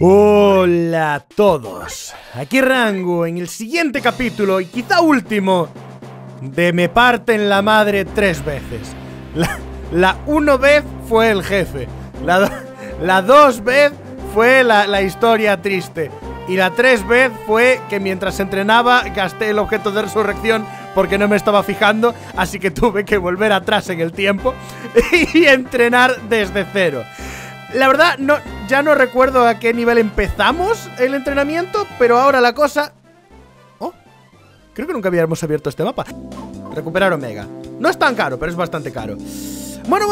Hola a todos, aquí Rango en el siguiente capítulo y quizá último de Me Parten la Madre 3 veces. La 1 vez fue el jefe, la 2 vez fue la historia triste y la 3 vez fue que mientras entrenaba gasté el objeto de resurrección porque no me estaba fijando, así que tuve que volver atrás en el tiempo y entrenar desde cero. La verdad, ya no recuerdo a qué nivel empezamos el entrenamiento, pero ahora la cosa... Oh, creo que nunca habíamos abierto este mapa. Recuperar Omega. No es tan caro, pero es bastante caro. Bueno,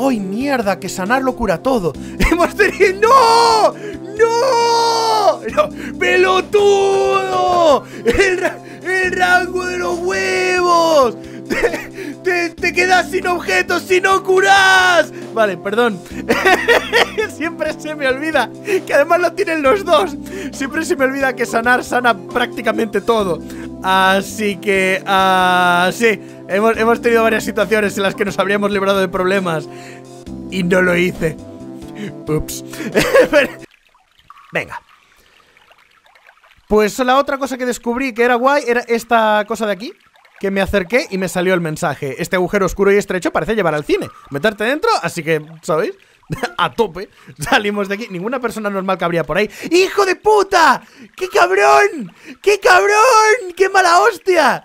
¡ay, mierda! Que sanar lo cura todo. ¡Hemos tenido! ¡No! ¡No! ¡No! ¡Pelotudo! ¡El rango de los huevos! Te quedas sin objetos si no curas. Vale, perdón. Siempre se me olvida que además lo tienen los dos. Siempre se me olvida que sanar sana prácticamente todo. Así que... sí, hemos tenido varias situaciones en las que nos habríamos librado de problemas y no lo hice. Ups. Venga. Pues la otra cosa que descubrí que era guay era esta cosa de aquí, que me acerqué y me salió el mensaje. Este agujero oscuro y estrecho parece llevar al cine. Meterte dentro, así que, ¿sabéis? A tope. Salimos de aquí. Ninguna persona normal cabría por ahí. ¡Hijo de puta! ¡Qué cabrón! ¡Qué cabrón! ¡Qué mala hostia!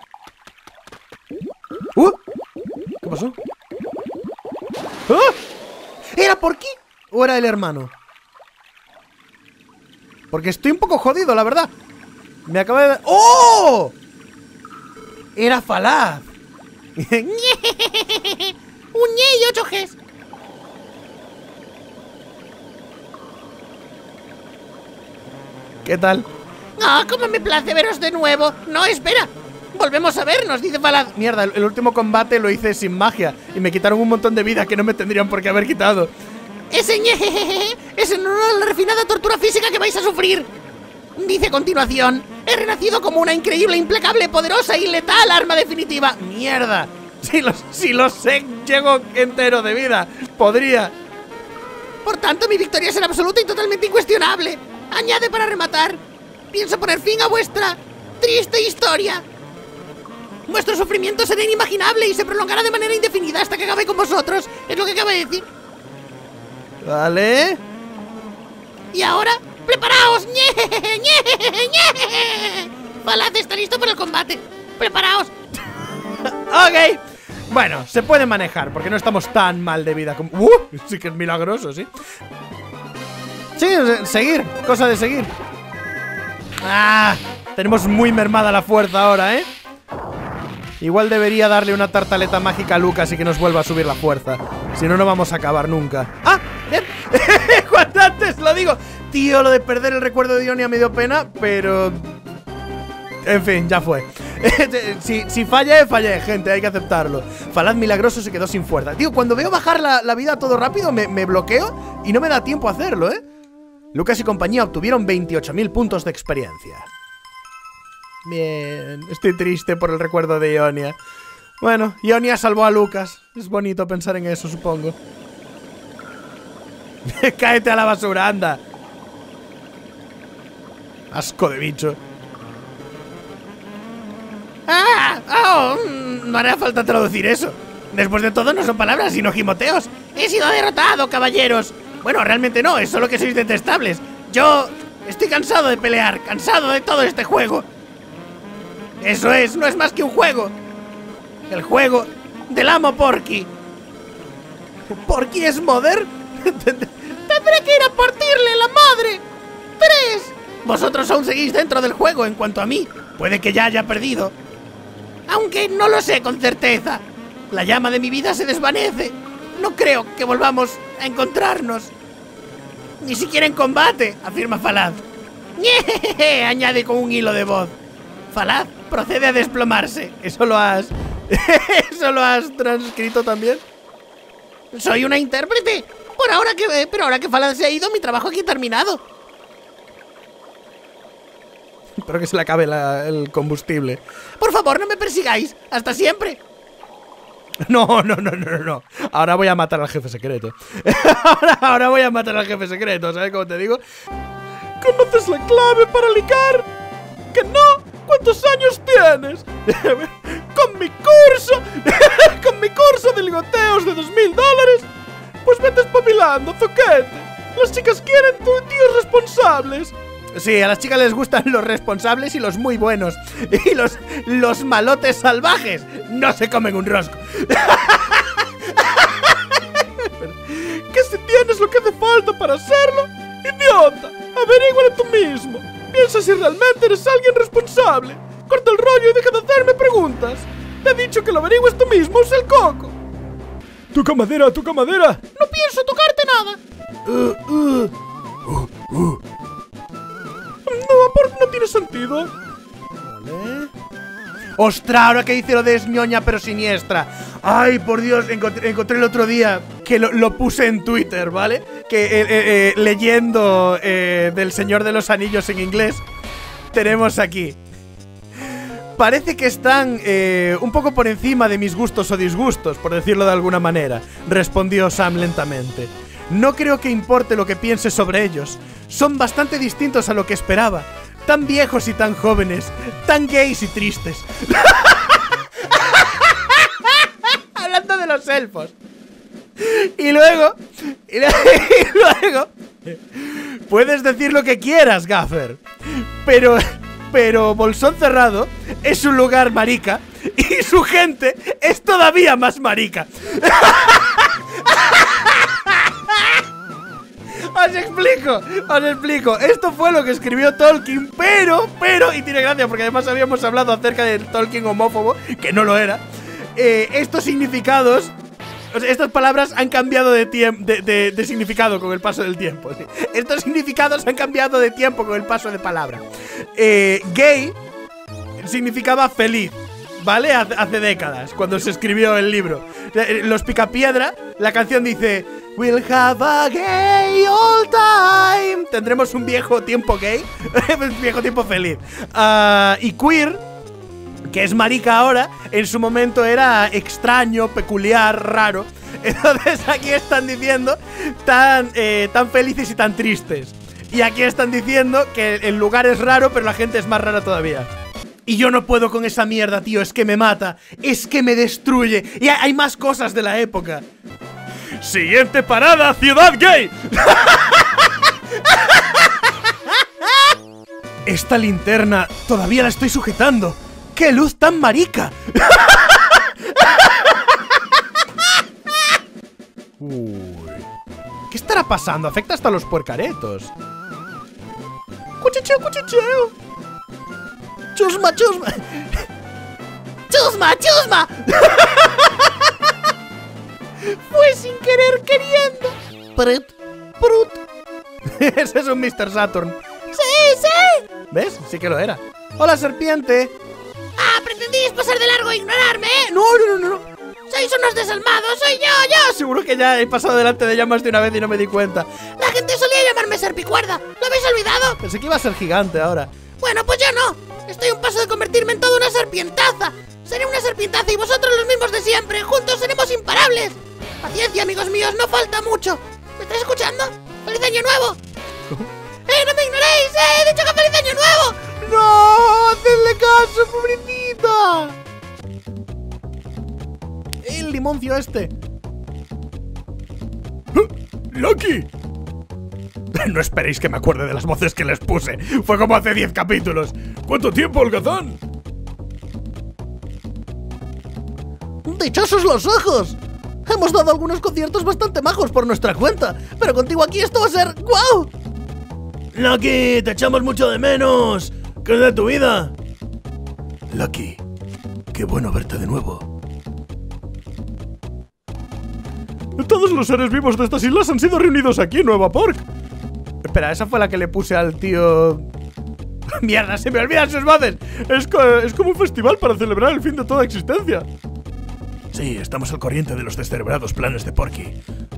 ¿Qué pasó? ¡Ah! ¿Era Porky o era el hermano? Porque estoy un poco jodido, la verdad. Me acaba de... ¡Oh! Era Falaz. Un ñe y 8 Gs. ¿Qué tal? ¡Ah, cómo me place veros de nuevo! ¡No, espera! ¡Volvemos a vernos! Dice Falaz. Mierda, el último combate lo hice sin magia y me quitaron un montón de vida que no me tendrían por qué haber quitado. Ese ñe es en honor a la refinada tortura física que vais a sufrir. Dice a continuación: he renacido como una increíble, implacable, poderosa y letal arma definitiva. ¡Mierda! Si lo sé, llego entero de vida. Podría. Por tanto, mi victoria será absoluta y totalmente incuestionable. Añade para rematar: pienso poner fin a vuestra triste historia. Vuestro sufrimiento será inimaginable y se prolongará de manera indefinida hasta que acabe con vosotros. Es lo que acaba de decir. Vale. Y ahora... ¡preparaos! ¡Ñe! Falaz está listo para el combate. ¡Preparaos! Ok. Bueno, se puede manejar porque no estamos tan mal de vida como... Sí que es milagroso, ¿sí? Sí, seguir. Cosa de seguir. ¡Ah! Tenemos muy mermada la fuerza ahora, ¿eh? Igual debería darle una tartaleta mágica a Lucas y que nos vuelva a subir la fuerza. Si no, no vamos a acabar nunca. ¡Ah! Cuanto antes lo digo. Tío, lo de perder el recuerdo de Ionia me dio pena, pero... en fin, ya fue. Si fallé, fallé, gente, hay que aceptarlo. Falaz milagroso se quedó sin fuerza. Tío, cuando veo bajar la vida todo rápido me bloqueo y no me da tiempo a hacerlo, ¿eh? Lucas y compañía obtuvieron 28.000 puntos de experiencia. Bien, estoy triste por el recuerdo de Ionia. Bueno, Ionia salvó a Lucas. Es bonito pensar en eso, supongo. Cáete a la basura, anda. Asco de bicho. No hará falta traducir eso. Después de todo no son palabras sino gimoteos. He sido derrotado, caballeros. Bueno, realmente no, es solo que sois detestables. Yo estoy cansado de pelear, cansado de todo este juego. Eso es, no es más que un juego. El juego del amo Porky. ¿Porky es Mother? Tendré que ir a partirle la madre. 3. Vosotros aún seguís dentro del juego. En cuanto a mí, puede que ya haya perdido, aunque no lo sé con certeza. La llama de mi vida se desvanece. No creo que volvamos a encontrarnos, ni siquiera en combate, afirma Falaz. ¡Ñejeje! Añade con un hilo de voz. Falaz procede a desplomarse. ¿Eso lo has transcrito también? Soy una intérprete. Pero ahora que Falaz se ha ido, mi trabajo aquí ha terminado. Espero que se le acabe el combustible. Por favor, no me persigáis. Hasta siempre. No. Ahora voy a matar al jefe secreto. Ahora voy a matar al jefe secreto, ¿sabes cómo te digo? ¿Conoces la clave para ligar? ¿Que no? ¿Cuántos años tienes? Con mi curso de ligoteos de $2000. Pues vete espabilando, zoquete. Las chicas quieren tíos responsables. Sí, a las chicas les gustan los responsables y los muy buenos. Y los malotes salvajes no se comen un rosco. ¿Qué si tienes lo que hace falta para hacerlo? ¡Idiota! Averígualo tú mismo. Piensa si realmente eres alguien responsable. Corta el rollo y deja de hacerme preguntas. Te he dicho que lo averigües tú mismo, usa el coco. ¡Toca madera, toca madera! ¡No pienso tocarte nada! No, por, no tiene sentido. Vale. ¡Ostras! Ahora que dice lo de ñoña pero siniestra. ¡Ay, por Dios! Encontré el otro día que lo puse en Twitter, ¿vale? Que leyendo del Señor de los Anillos en inglés, tenemos aquí. Parece que están un poco por encima de mis gustos o disgustos, por decirlo de alguna manera, respondió Sam lentamente. No creo que importe lo que piense sobre ellos. Son bastante distintos a lo que esperaba. Tan viejos y tan jóvenes, tan gays y tristes. Hablando de los elfos. Y luego... Puedes decir lo que quieras, Gaffer. Pero Bolsón Cerrado es un lugar marica y su gente es todavía más marica. Os explico. Esto fue lo que escribió Tolkien, pero, y tiene gracia porque además habíamos hablado acerca del Tolkien homófobo, que no lo era. Estos significados... O sea, estas palabras han cambiado de significado con el paso del tiempo. ¿Sí? Estos significados han cambiado de tiempo con el paso de palabra. Gay significaba feliz, ¿vale? Hace décadas, cuando se escribió el libro. Los Picapiedra, la canción dice: We'll have a gay all time. Tendremos un viejo tiempo gay, un viejo tiempo feliz. Y queer, que es marica ahora, en su momento era extraño, peculiar, raro. Entonces aquí están diciendo tan felices y tan tristes. Y aquí están diciendo que el lugar es raro, pero la gente es más rara todavía. Y yo no puedo con esa mierda, tío, es que me mata, es que me destruye. Y hay más cosas de la época. Siguiente parada, Ciudad Gay. Esta linterna todavía la estoy sujetando. ¡Qué luz tan marica! Uy. ¿Qué estará pasando? Afecta hasta los puercaretos. ¡Cuchicheo, cuchicheo! ¡Chusma, chusma! ¡Chusma, chusma! Fue sin querer queriendo. Prut, prut. Ese es un Mr. Saturn. ¡Sí, sí! ¿Ves? Sí que lo era. ¡Hola, serpiente! ¡Ah! Pretendíais pasar de largo e ignorarme, ¿eh? No. Sois unos desalmados, soy yo. Seguro que ya he pasado delante de ella más de una vez y no me di cuenta. La gente solía llamarme serpicuerda. ¿Lo habéis olvidado? Pensé que iba a ser gigante ahora. Bueno, pues yo no. Estoy a un paso de convertirme en toda una serpientaza. Seré una serpientaza y vosotros los mismos de siempre. Juntos seremos imparables. Paciencia, amigos míos, no falta mucho. ¿Me estás escuchando? ¡Feliz año nuevo! ¡No me ignoréis! ¡He dicho que feliz año nuevo! ¡No! ¡Hacedle caso, pobrecita! ¡El limoncio este! ¡Loki! No esperéis que me acuerde de las voces que les puse. Fue como hace 10 capítulos. ¿Cuánto tiempo, holgazán? ¡Dichosos los ojos! Hemos dado algunos conciertos bastante majos por nuestra cuenta, pero contigo aquí esto va a ser ¡guau! ¡Loki! ¡Te echamos mucho de menos! ¿Qué es de tu vida? Lucky, qué bueno verte de nuevo. Todos los seres vivos de estas islas han sido reunidos aquí en Nueva Pork. Espera, esa fue la que le puse al tío... ¡Mierda, se me olvidan sus voces! Es como un festival para celebrar el fin de toda existencia. Sí, estamos al corriente de los descerebrados planes de Porky.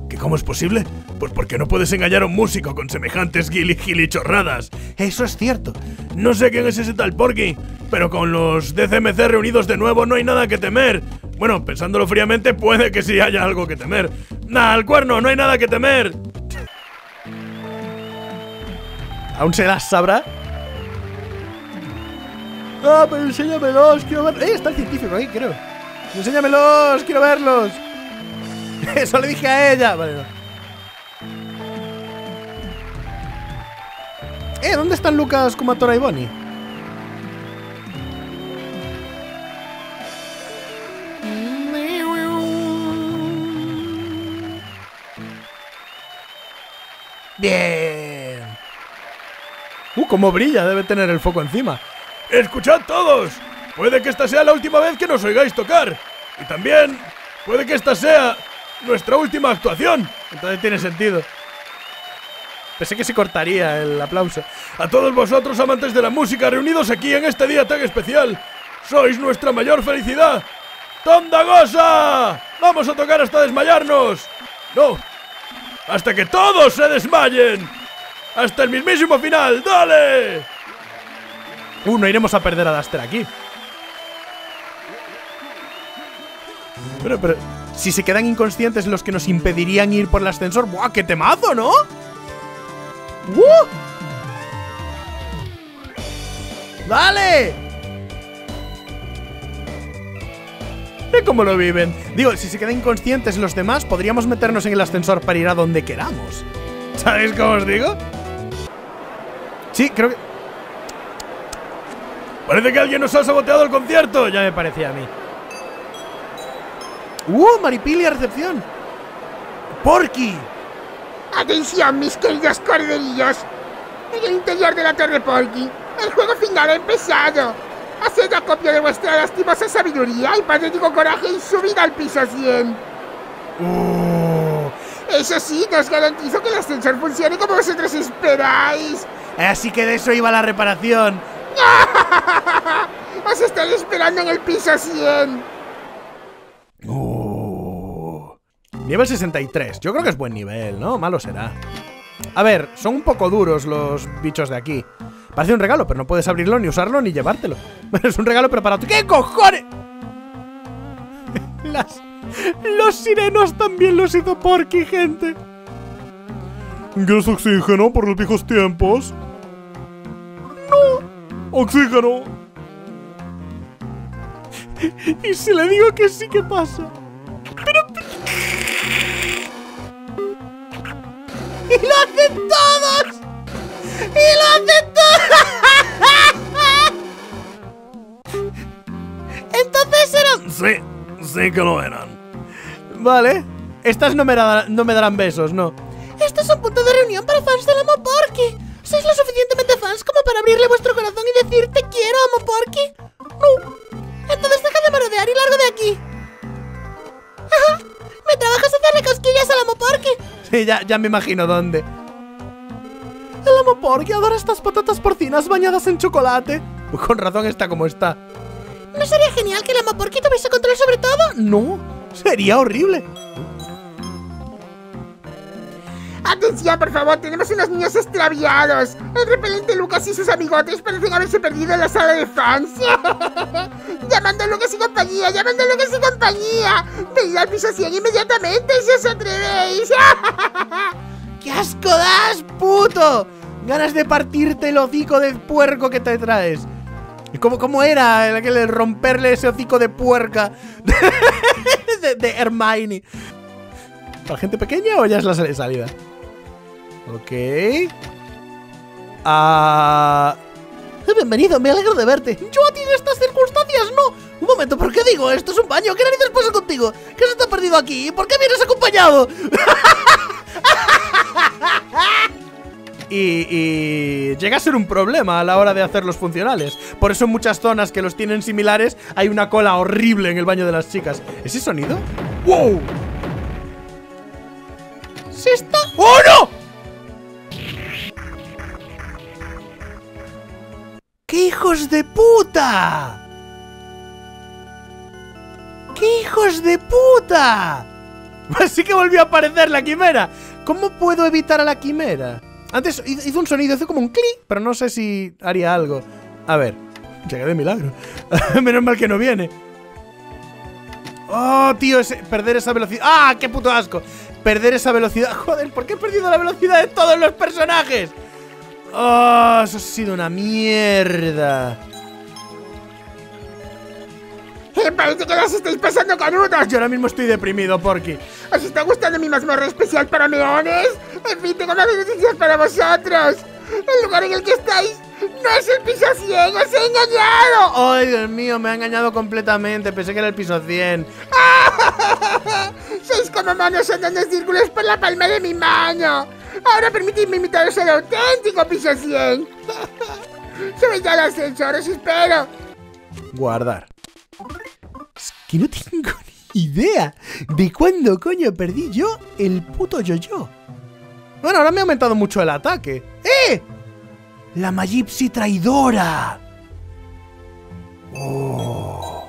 ¿Que cómo es posible? Pues porque no puedes engañar a un músico con semejantes gilichorradas. Eso es cierto. No sé quién es ese tal Porky, pero con los DCMC reunidos de nuevo no hay nada que temer. Bueno, pensándolo fríamente, puede que sí haya algo que temer. ¡Nah, al cuerno! ¡No hay nada que temer! Aún se las sabrá. ¡Ah, pero enséñamelos! Quiero verlos. Está el científico ahí, creo. ¡Enséñamelos! ¡Quiero verlos! Eso le dije a ella. Vale, no. ¿Dónde están Lucas, Kumatora y Bonnie? Bien. Cómo brilla, debe tener el foco encima. ¡Escuchad todos! Puede que esta sea la última vez que nos oigáis tocar. Y también puede que esta sea nuestra última actuación. Entonces tiene sentido. Pensé que se cortaría el aplauso. A todos vosotros, amantes de la música, reunidos aquí en este día tan especial, sois nuestra mayor felicidad. ¡Tonda Gosa! ¡Vamos a tocar hasta desmayarnos! ¡No! ¡Hasta que todos se desmayen! ¡Hasta el mismísimo final! ¡Dale! No iremos a perder a Duster aquí. Pero... si se quedan inconscientes los que nos impedirían ir por el ascensor... ¡Buah, qué temazo!, ¿no? ¡Dale! Ve cómo lo viven. Digo, si se quedan inconscientes los demás, podríamos meternos en el ascensor para ir a donde queramos. ¿Sabéis cómo os digo? Sí, creo que... Parece que alguien nos ha saboteado el concierto. Ya me parecía a mí. Maripili a recepción. Porky. Atención, mis queridos corderillos. En el interior de la Torre Porky, el juego final ha empezado. Haced acopio de vuestra lastimosa sabiduría y patético coraje y subid al piso 100. Eso sí, os garantizo que el ascensor funcione como vosotros esperáis. Así que de eso iba la reparación. Os estaré esperando en el piso 100. Nivel 63, yo creo que es buen nivel, ¿no? Malo será. A ver, son un poco duros los bichos de aquí. Parece un regalo, pero no puedes abrirlo, ni usarlo, ni llevártelo. Es un regalo preparado. ¡Qué cojones! Los sirenos también los hizo Porky, gente. ¿Quieres oxígeno por los viejos tiempos? ¡No! ¡Oxígeno! Y si le digo que sí, ¿qué pasa? ¡Y lo hacen todos! ¡Y lo hacen todos! ¿Entonces eran...? Sí, sí que lo eran. Vale. Estas no me darán besos, no. Esto es un punto de reunión para fans del Amo Porky. ¿Sois lo suficientemente fans como para abrirle vuestro corazón y decir te quiero, Amo Porky? No. Entonces deja de marodear y largo de aquí. Ajá. Me trabajas hacerle cosquillas al Amo Porky. Ya me imagino dónde. El Amo Porky adora estas patatas porcinas bañadas en chocolate. Con razón está como está. ¿No sería genial que el Amo Porky tuviese control sobre todo? No, sería horrible. Atención, por favor, tenemos unos niños extraviados. El repelente Lucas y sus amigotes parecen haberse perdido en la sala de fans. Llamando a Lucas y compañía, llamando a Lucas y compañía. Venid al piso 100 inmediatamente si os atrevéis. ¡Qué asco das, puto! Ganas de partirte el hocico de puerco que te traes. ¿Cómo era el romperle ese hocico de puerca de Hermione? ¿Para gente pequeña o ya es la salida? Ok. Bienvenido, me alegro de verte. Yo a ti en estas circunstancias no. Un momento, ¿por qué digo? Esto es un baño. ¿Qué narices pasa contigo? ¿Qué se está perdido aquí? ¿Por qué vienes acompañado? Y llega a ser un problema a la hora de hacerlos funcionales. Por eso en muchas zonas que los tienen similares hay una cola horrible en el baño de las chicas. ¿Ese sonido? ¡Wow! ¿Se está? ¡Oh, no! ¡Qué hijos de puta! ¡Qué hijos de puta! Así que volvió a aparecer la quimera. ¿Cómo puedo evitar a la quimera? Antes hizo un sonido, hizo como un clic, pero no sé si haría algo. A ver, llegué de milagro. Menos mal que no viene. Oh, tío, perder esa velocidad. ¡Ah, qué puto asco! Perder esa velocidad. Joder, ¿por qué he perdido la velocidad de todos los personajes? ¡Oh! Eso ha sido una mierda. ¡Parece que las estáis pasando con unos! Yo ahora mismo estoy deprimido, Porky. ¿Os está gustando mi mazmorra especial para leones? En fin, tengo una noticia para vosotros. El lugar en el que estáis no es el piso 100, os he engañado. ¡Ay, Dios mío! Me ha engañado completamente. Pensé que era el piso 100. Sois como monos andando en círculos por la palma de mi mano. Ahora permitidme invitaros al auténtico piso 100. Sube ya el ascensor, os espero. Guardar. Es que no tengo ni idea de cuándo coño perdí yo el puto yo-yo. Bueno, ahora me ha aumentado mucho el ataque. ¡Eh! ¡La Magipsi traidora! ¡Oh!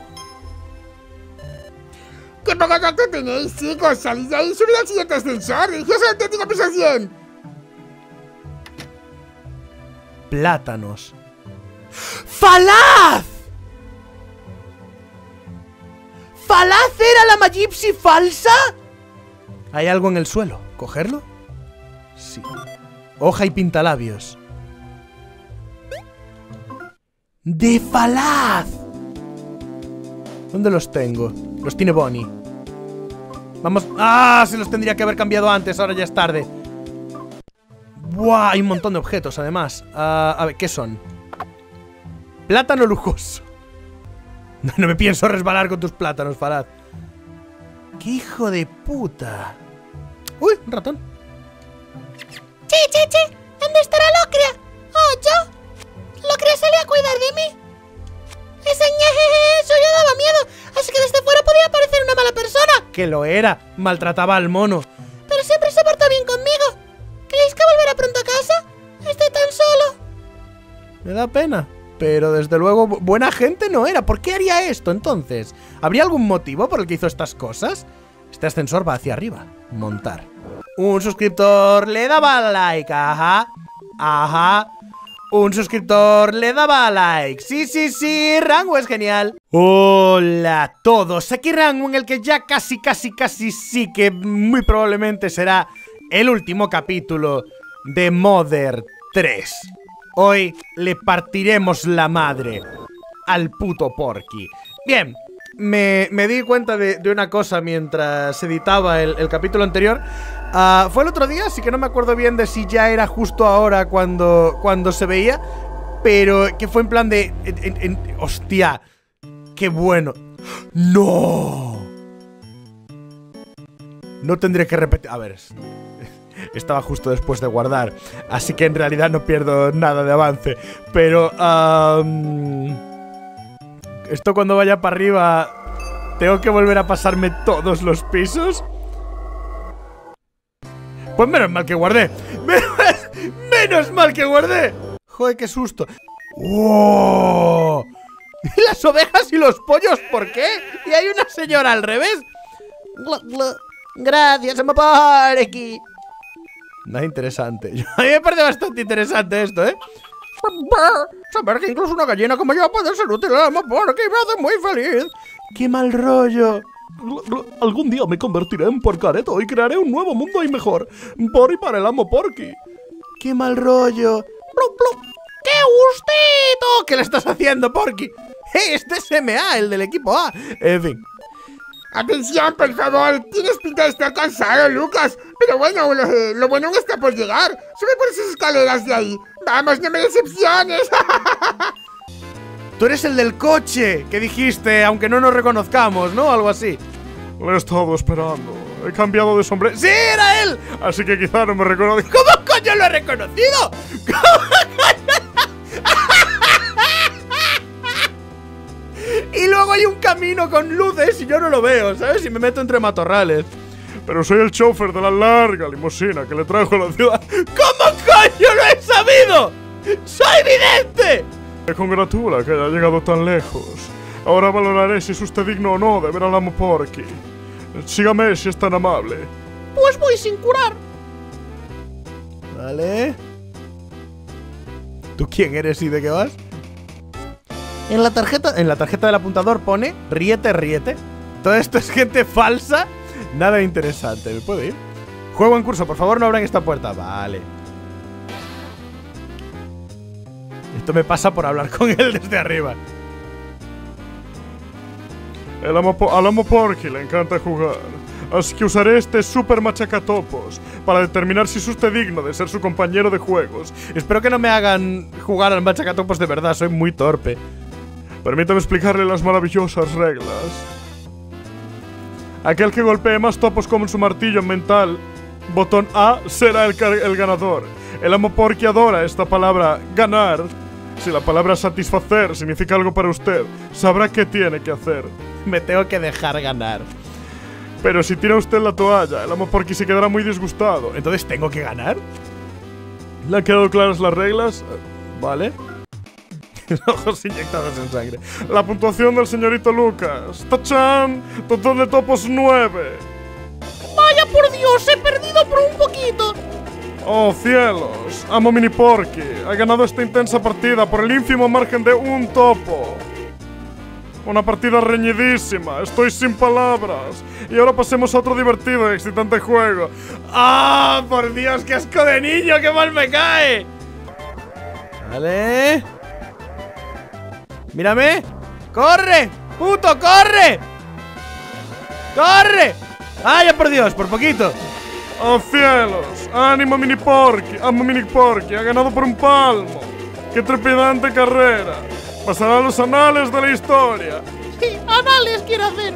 ¡Qué poco tacto tenéis, chicos! ¡Salid de ahí! ¡Subid al siguiente ascensor! ¡Yo soy auténtico piso 100! Plátanos. ¡Falaz! ¿Falaz era la Magipsi falsa? Hay algo en el suelo. ¿Cogerlo? Sí. Hoja y pintalabios. ¡De Falaz! ¿Dónde los tengo? Los tiene Bonnie. Vamos... ¡Ah! Se los tendría que haber cambiado antes. Ahora ya es tarde. ¡Buah! Hay un montón de objetos, además. A ver, ¿qué son? Plátano lujoso. No me pienso resbalar con tus plátanos, Falaz. ¡Qué hijo de puta! ¡Uy! Un ratón. ¡Che, che, che! ¿Dónde estará Locrea? ¡Oh, yo! ¡Locrea sale a cuidar de mí! ¡Ese ñejeje! ¡Eso yo daba miedo! Así que desde fuera podía parecer una mala persona. ¡Que lo era! Maltrataba al mono. Pero siempre se portó bien conmigo. ¿Creéis que volverá pronto a casa? Estoy tan solo. Me da pena. Pero desde luego, buena gente no era. ¿Por qué haría esto, entonces? ¿Habría algún motivo por el que hizo estas cosas? Este ascensor va hacia arriba. Montar. Un suscriptor le daba like. Ajá. Ajá. Un suscriptor le daba like. Sí, sí, sí. Rango es genial. Hola a todos. Aquí Rango, en el que ya casi sí que muy probablemente será el último capítulo de Mother 3. Hoy le partiremos la madre al puto Porky. Bien, me di cuenta de una cosa mientras editaba el capítulo anterior. Fue el otro día, así que no me acuerdo bien de si ya era justo ahora cuando se veía. Pero que fue en plan de... ¡Hostia! ¡Qué bueno! ¡No! No tendré que repetir... A ver... Estaba justo después de guardar, así que en realidad no pierdo nada de avance. Pero esto cuando vaya para arriba, ¿tengo que volver a pasarme todos los pisos? Pues menos mal que guardé. ¡Menos mal que guardé! Joder, qué susto. ¡Oh! Las ovejas y los pollos, ¿por qué? Y hay una señora al revés. Gracias, amor, por aquí. Nada interesante. A mí me parece bastante interesante esto, ¿eh? Saber que incluso una gallina como yo puede ser útil a la Porky me hace muy feliz. ¡Qué mal rollo! Algún día me convertiré en porcareto y crearé un nuevo mundo y mejor. Por y para el amo Porky. ¡Qué mal rollo! ¡Qué gustito! ¿Qué le estás haciendo, Porky? Este es MA, el del equipo A. En fin. ¡Atención, por favor! Tienes pinta de estar cansado, Lucas. Pero bueno, lo bueno aún está por llegar. Sube por esas escaleras de ahí. ¡Vamos, no me decepciones! Tú eres el del coche que dijiste, aunque no nos reconozcamos, ¿no? Algo así. Lo he estado esperando. He cambiado de sombrero. ¡Sí, era él! Así que quizá no me reconocí. ¿Cómo coño lo he reconocido? Y luego hay un camino con luces y yo no lo veo, ¿sabes? Y me meto entre matorrales. Pero soy el chofer de la larga limusina que le trajo a la ciudad. ¿Cómo coño lo he sabido? ¡Soy vidente! Me congratula que haya llegado tan lejos. Ahora valoraré si es usted digno o no de ver al amo Porky. Sígame si es tan amable. Pues voy sin curar. Vale. ¿Tú quién eres y de qué vas? En la tarjeta del apuntador pone riete, riete. Todo esto es gente falsa. Nada interesante. ¿Me puedo ir? Juego en curso, por favor no abran esta puerta. Vale. Esto me pasa por hablar con él desde arriba. Al amo Porky le encanta jugar. Así que usaré este super machacatopos para determinar si es usted digno de ser su compañero de juegos. Espero que no me hagan jugar al machacatopos de verdad, soy muy torpe. Permítame explicarle las maravillosas reglas. Aquel que golpee más topos con su martillo mental, botón A, será el ganador. El amo Porky adora esta palabra, ganar. Si la palabra satisfacer significa algo para usted, sabrá qué tiene que hacer. Me tengo que dejar ganar. Pero si tira usted la toalla, el amo Porky se quedará muy disgustado. ¿Entonces tengo que ganar? ¿Le han quedado claras las reglas? Vale. Ojos inyectados en sangre. La puntuación del señorito Lucas. ¡Tachán! Total de topos 9. ¡Vaya por Dios! ¡He perdido por un poquito! ¡Oh, cielos! Amo Mini Porky. Ha ganado esta intensa partida por el ínfimo margen de un topo. Una partida reñidísima, estoy sin palabras. Y ahora pasemos a otro divertido y excitante juego. ¡Ah! ¡Por Dios, qué asco de niño! ¡Qué mal me cae! Vale. ¡Mírame! ¡Corre! ¡Puto, corre! ¡Corre! ¡Ay, por Dios! ¡Por poquito! ¡Oh, cielos! ¡Ánimo, Mini Porky! ¡Amo Mini Porky! ¡Ha ganado por un palmo! ¡Qué trepidante carrera! Pasará a los anales de la historia. Sí, anales quiero hacer.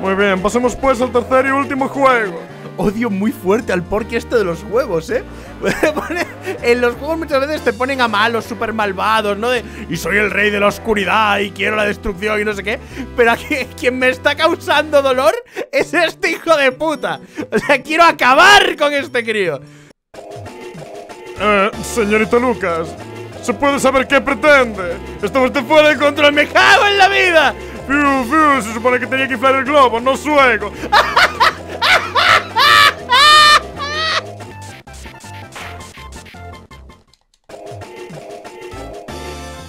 Muy bien, pasemos pues al tercer y último juego. Odio muy fuerte al Porky esto de los huevos, ¿eh? En los juegos muchas veces te ponen a malos, súper malvados, ¿no? De, y soy el rey de la oscuridad y quiero la destrucción y no sé qué. Pero aquí, quien me está causando dolor es este hijo de puta. O sea, quiero acabar con este crío. Señorito Lucas, ¿se puede saber qué pretende? Estamos de fuera de control, me cago en la vida. Fiu, fiu, se supone que tenía que inflar el globo, no suego.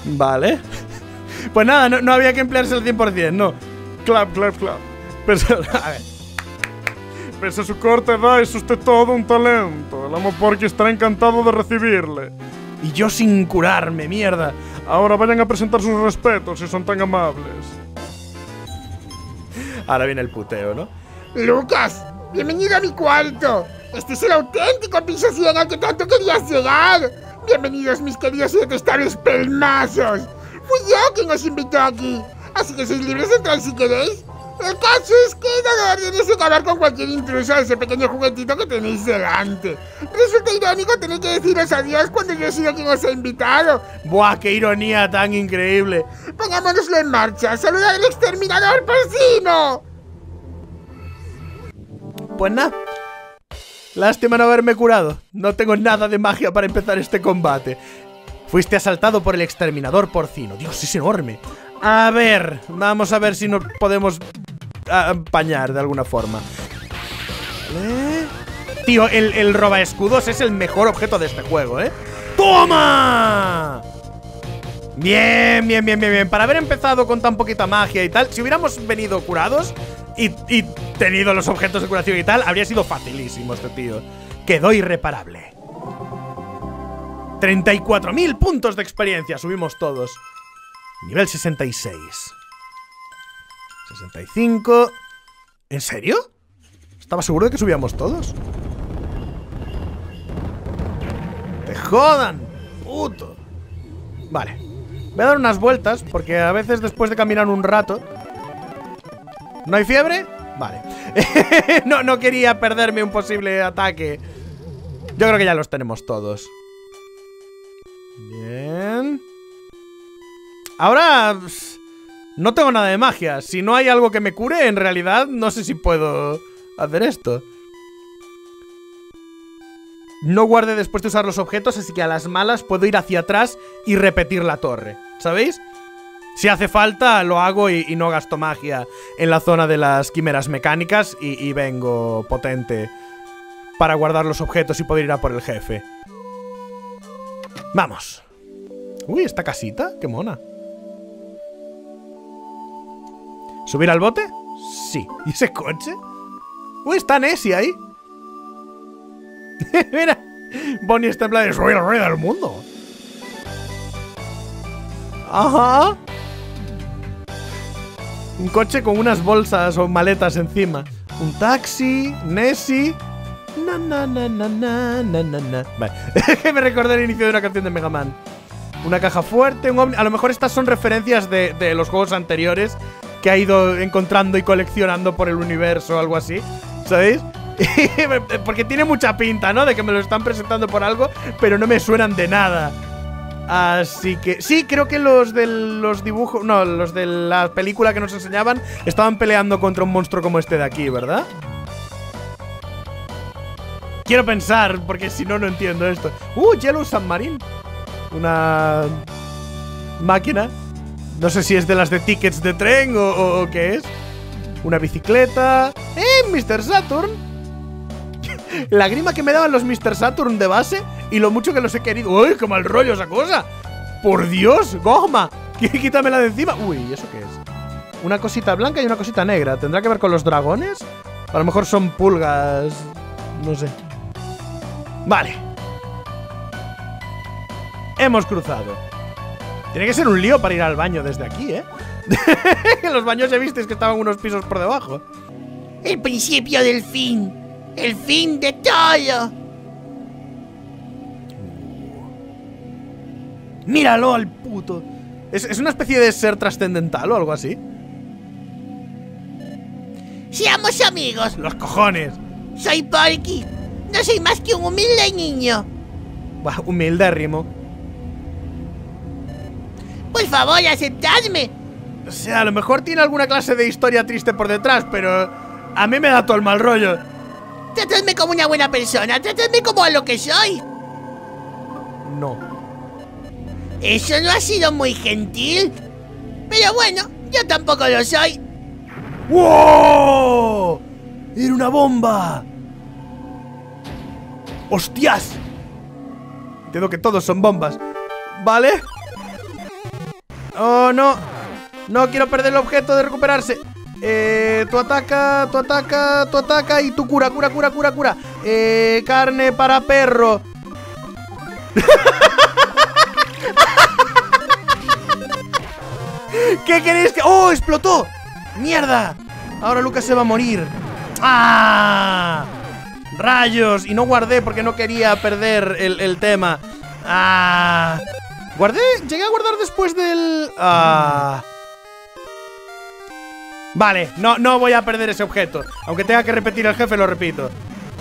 Vale. Pues nada, no había que emplearse al 100%, no. Clap, clap, clap. A ver. Pese a su corta edad, es usted todo un talento. El amo Porky estará encantado de recibirle. Y yo sin curarme, mierda. Ahora vayan a presentar sus respetos, si son tan amables. Ahora viene el puteo, ¿no? Lucas, bienvenido a mi cuarto. Este es el auténtico piso 100 al que tanto querías llegar. Bienvenidos mis queridos y detestables pelmazos. Fui yo quien os invitó aquí, así que sois libres de entrar si queréis. El caso es que dar órdenes de acabar con cualquier intruso a ese pequeño juguetito que tenéis delante. Resulta irónico tener que deciros adiós cuando yo he sido quien os ha invitado. ¡Buah, qué ironía tan increíble! Pongámonoslo en marcha. ¡Saluda al exterminador porcino! Pues nada. Lástima no haberme curado. No tengo nada de magia para empezar este combate. Fuiste asaltado por el exterminador porcino. Dios, es enorme. A ver, vamos a ver si nos podemos apañar de alguna forma. ¿Eh? Tío, el roba escudos es el mejor objeto de este juego, ¿eh? ¡Toma! Bien, bien, bien, bien, bien. Para haber empezado con tan poquita magia y tal, si hubiéramos venido curados y tenido los objetos de curación y tal, habría sido facilísimo este tío. Quedó irreparable. 34.000 puntos de experiencia, subimos todos. Nivel 66. 65. ¿En serio? ¿Estaba seguro de que subíamos todos? ¡Te jodan! ¡Puto! Vale. Voy a dar unas vueltas, porque a veces después de caminar un rato... ¿No hay fiebre? Vale. No quería perderme un posible ataque. Yo creo que ya los tenemos todos. Bien... Ahora no tengo nada de magia. Si no hay algo que me cure, en realidad no sé si puedo hacer esto. No guardé después de usar los objetos, así que a las malas puedo ir hacia atrás y repetir la torre, ¿sabéis? Si hace falta lo hago y no gasto magia en la zona de las quimeras mecánicas y vengo potente para guardar los objetos y poder ir a por el jefe. Vamos. Uy, esta casita, qué mona. ¿Subir al bote? Sí. ¿Y ese coche? ¡Uy, está Nessie ahí! Mira, Bonnie está en plan de subir al rey del mundo. Ajá. Un coche con unas bolsas o maletas encima. Un taxi, Nessie. Na na na na na na na na. Vale. Me recordé el inicio de una canción de Mega Man. Una caja fuerte, un ovni. A lo mejor estas son referencias de los juegos anteriores que ha ido encontrando y coleccionando por el universo o algo así, ¿sabéis? Porque tiene mucha pinta, ¿no? De que me lo están presentando por algo, pero no me suenan de nada. Así que... sí, creo que los de los dibujos... no, los de la película que nos enseñaban estaban peleando contra un monstruo como este de aquí, ¿verdad? Quiero pensar, porque si no, no entiendo esto. Yellow Submarine. Una... máquina. No sé si es de las de tickets de tren o qué es. Una bicicleta. ¡Eh, Mr. Saturn! La grima que me daban los Mr. Saturn de base y lo mucho que los he querido. ¡Uy, qué mal rollo esa cosa! ¡Por Dios! ¡Gogma! ¡Quítamela de encima! Uy, ¿y eso qué es? Una cosita blanca y una cosita negra. ¿Tendrá que ver con los dragones? A lo mejor son pulgas... no sé. Vale. Hemos cruzado. Tiene que ser un lío para ir al baño desde aquí, ¿eh? Los baños ya visteis que estaban unos pisos por debajo. El principio del fin. El fin de todo. Míralo al puto. ¿Es una especie de ser trascendental o algo así? Seamos amigos. Los cojones. Soy Porky. No soy más que un humilde niño. Buah, humildérrimo. Por favor, aceptadme. O sea, a lo mejor tiene alguna clase de historia triste por detrás, pero a mí me da todo el mal rollo. Tratadme como una buena persona, tratadme como a lo que soy. No. Eso no ha sido muy gentil. Pero bueno, yo tampoco lo soy. ¡Wow! ¡Era una bomba! ¡Hostias! Entiendo que todos son bombas. ¿Vale? ¡Oh, no! No quiero perder el objeto de recuperarse. Tú ataca, tú ataca, tú ataca y tú cura, cura, cura, cura, cura. Carne para perro. ¿Qué queréis que...? ¡Oh, explotó! ¡Mierda! Ahora Lucas se va a morir. ¡Ah! ¡Rayos! Y no guardé porque no quería perder el tema. ¡Ah! Guardé... llegué a guardar después del... ¡Ah! Vale, no voy a perder ese objeto. Aunque tenga que repetir el jefe, lo repito.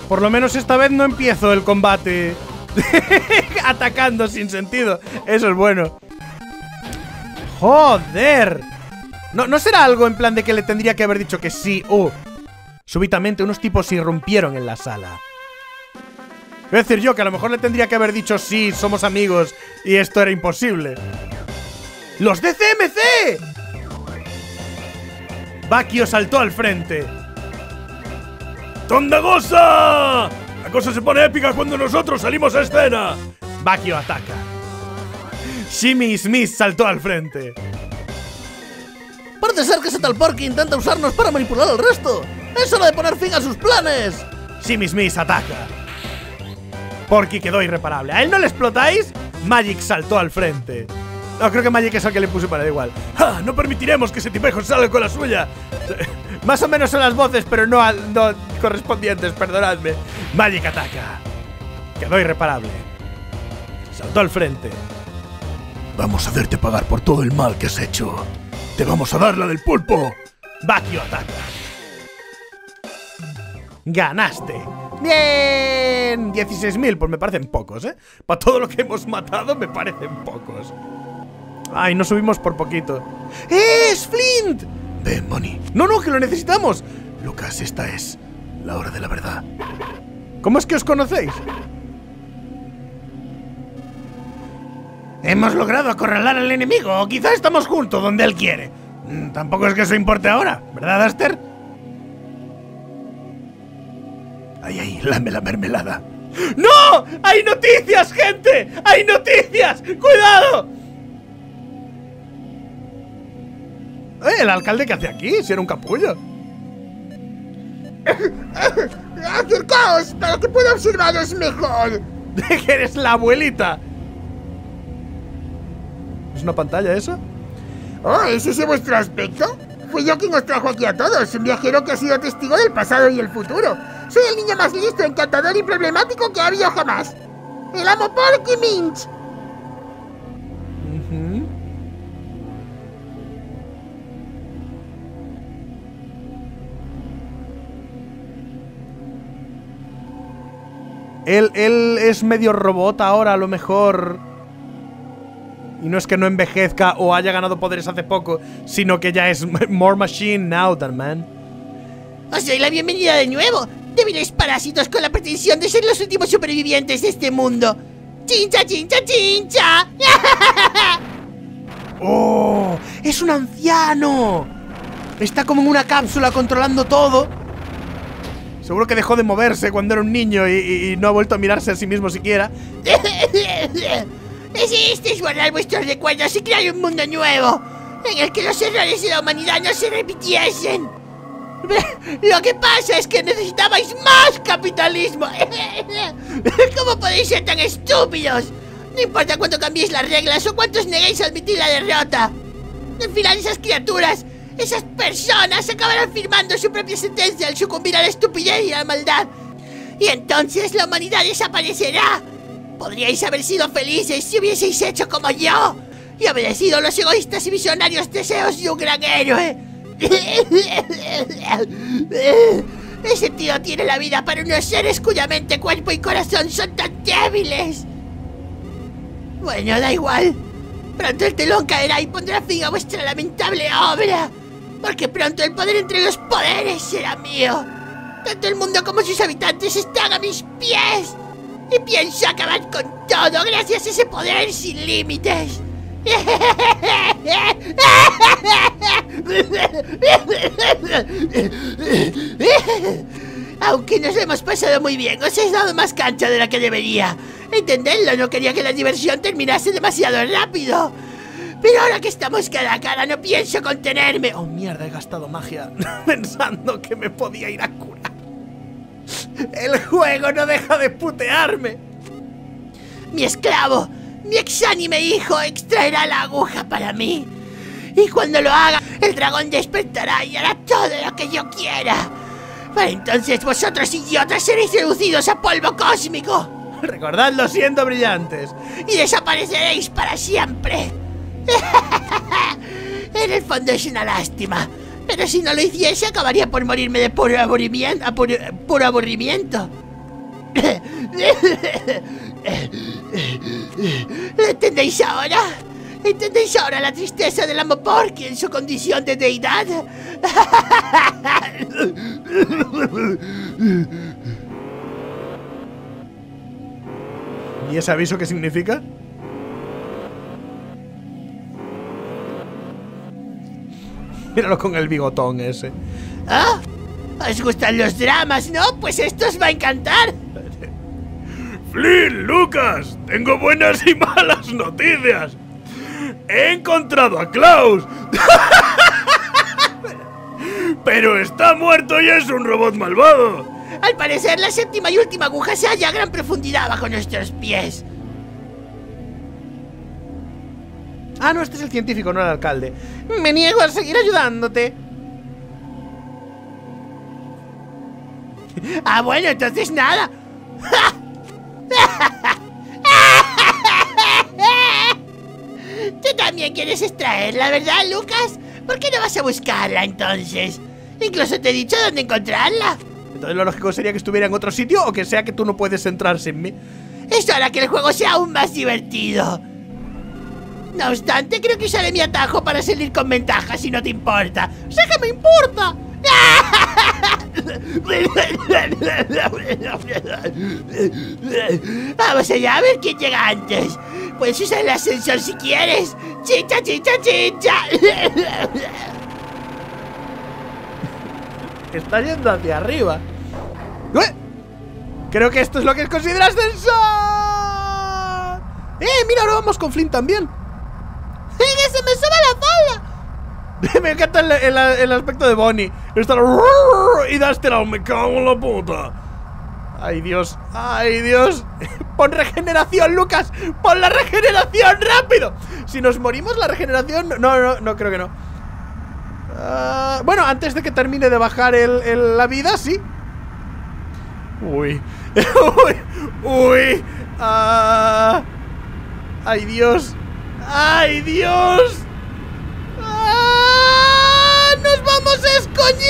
Por lo menos esta vez no empiezo el combate atacando sin sentido. Eso es bueno. ¡Joder! ¿No será algo en plan de que le tendría que haber dicho que sí? Súbitamente unos tipos irrumpieron en la sala. Es decir yo que a lo mejor le tendría que haber dicho sí, somos amigos, y esto era imposible. ¡Los DCMC! Bakio saltó al frente. ¡Tonda Gosa! La cosa se pone épica cuando nosotros salimos a escena. Bakio ataca. Shimmy Smith saltó al frente. Parece ser que ese tal Porky intenta usarnos para manipular al resto. ¡Es hora de poner fin a sus planes! Shimmy Smith ataca. Porky quedó irreparable. ¿A él no le explotáis? Magic saltó al frente. No, creo que Magic es el que le puse para igual. ¡Ja! No permitiremos que ese tipejo salga con la suya. Más o menos son las voces, pero no correspondientes, perdonadme. Magic ataca. Quedó irreparable. Saltó al frente. Vamos a hacerte pagar por todo el mal que has hecho. Te vamos a dar la del pulpo. Bakio ataca. Ganaste. ¡Bien! 16.000, pues me parecen pocos, ¿eh? Para todo lo que hemos matado me parecen pocos. Ay, no subimos por poquito. ¡Es Flint! Ven, Bonnie. No, que lo necesitamos. Lucas, esta es la hora de la verdad. ¿Cómo es que os conocéis? Hemos logrado acorralar al enemigo, o quizá estamos juntos donde él quiere. Tampoco es que eso importe ahora, ¿verdad, Duster? Ahí, lame la mermelada. ¡No! ¡Hay noticias, gente! ¡Hay noticias! ¡Cuidado! ¿El alcalde qué hace aquí? Si era un capullo. Acercaos, para que pueda observaros mejor. ¿Que eres la abuelita? ¿Es una pantalla esa? ¡Oh! ¿Es ese vuestro aspecto? Fui yo quien nos trajo aquí a todos, un viajero que ha sido testigo del pasado y el futuro. Soy el niño más listo, encantador y problemático que ha habido jamás. ¡El amo Porky Minch! Uh-huh. Él es medio robot ahora, a lo mejor... Y no es que no envejezca o haya ganado poderes hace poco, sino que ya es more machine now than man. Os doy la bienvenida de nuevo, débiles parásitos con la pretensión de ser los últimos supervivientes de este mundo. ¡Chincha, chincha, chincha! ¡Oh! ¡Es un anciano! Está como en una cápsula controlando todo. Seguro que dejó de moverse cuando era un niño y no ha vuelto a mirarse a sí mismo siquiera. Decidiste guardar vuestros recuerdos y crear un mundo nuevo, en el que los errores de la humanidad no se repitiesen. Lo que pasa es que necesitabais más capitalismo. ¿Cómo podéis ser tan estúpidos? No importa cuánto cambiéis las reglas o cuántos neguéis a admitir la derrota. Al final esas criaturas, esas personas, acabarán firmando su propia sentencia al sucumbir a la estupidez y a la maldad. Y entonces la humanidad desaparecerá. Podríais haber sido felices si hubieseis hecho como yo y obedecido los egoístas y visionarios deseos de un gran héroe. ¿Qué sentido tiene la vida para unos seres cuya mente, cuerpo y corazón son tan débiles? Bueno, da igual. Pronto el telón caerá y pondrá fin a vuestra lamentable obra, porque pronto el poder entre los poderes será mío. Tanto el mundo como sus habitantes están a mis pies. Y pienso acabar con todo gracias a ese poder sin límites. Aunque nos hemos pasado muy bien, os he dado más cancha de la que debería. Entendedlo, no quería que la diversión terminase demasiado rápido. Pero ahora que estamos cara a cara, no pienso contenerme. Oh, mierda, he gastado magia pensando que me podía ir a curar. El juego no deja de putearme. Mi esclavo, mi exánime hijo, extraerá la aguja para mí. Y cuando lo haga, el dragón despertará y hará todo lo que yo quiera. Para entonces vosotros, idiotas, seréis reducidos a polvo cósmico. Recordadlo siendo brillantes. Y desapareceréis para siempre. En el fondo es una lástima. Pero si no lo hiciese, acabaría por morirme de puro aburrimiento. ¿Lo entendéis ahora? ¿Entendéis ahora la tristeza del amo Porky en su condición de deidad? ¿Y ese aviso qué significa? Míralo con el bigotón ese. ¿Ah? ¿Os gustan los dramas, no? Pues esto os va a encantar. Flint, Lucas, tengo buenas y malas noticias. He encontrado a Claus. Pero está muerto y es un robot malvado. Al parecer, la séptima y última aguja se halla a gran profundidad bajo nuestros pies. Ah, no, este es el científico, no el alcalde. Me niego a seguir ayudándote. Ah, bueno, entonces nada. ¿Tú también quieres extraerla, verdad, Lucas? ¿Por qué no vas a buscarla, entonces? Incluso te he dicho dónde encontrarla. Entonces lo lógico sería que estuviera en otro sitio o que sea que tú no puedes entrar sin mí. Eso hará que el juego sea aún más divertido. No obstante, creo que usaré mi atajo para salir con ventaja, si no te importa. ¡Sí que me importa! Vamos allá, a ver quién llega antes. Puedes usar el ascensor si quieres. ¡Chicha, chicha, chicha! Está yendo hacia arriba. Creo que esto es lo que considera ascensor. Mira, ahora vamos con Flint también. ¡Se me sube la falda! Me encanta el aspecto de Bonnie. Está... Y Duster, me cago en la puta. ¡Ay, Dios! ¡Ay, Dios! ¡Pon regeneración, Lucas! ¡Pon la regeneración! ¡Rápido! Si nos morimos, la regeneración... No, creo que no. Bueno, antes de que termine de bajar la vida, sí. Uy. Uy. ¡Ay, Dios! ¡Ay, Dios! ¡Nos vamos a escoñar!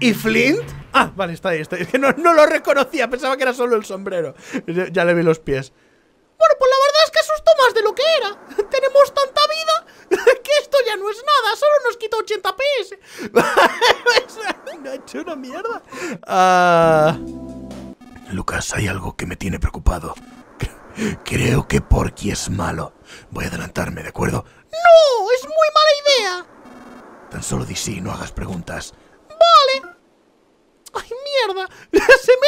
¿Y Flint? Ah, vale, está ahí, está ahí. Es que no lo reconocía, pensaba que era solo el sombrero. Ya le vi los pies. Bueno, pues la verdad es que asustó más de lo que era. Tenemos tanta vida que esto ya no es nada. Solo nos quita 80 PS. No ha hecho una mierda. Lucas, hay algo que me tiene preocupado. Creo que Porky es malo. Voy a adelantarme, ¿de acuerdo? ¡No! ¡Es muy mala idea! Tan solo di sí, no hagas preguntas. ¡Vale! ¡Ay, mierda! Se me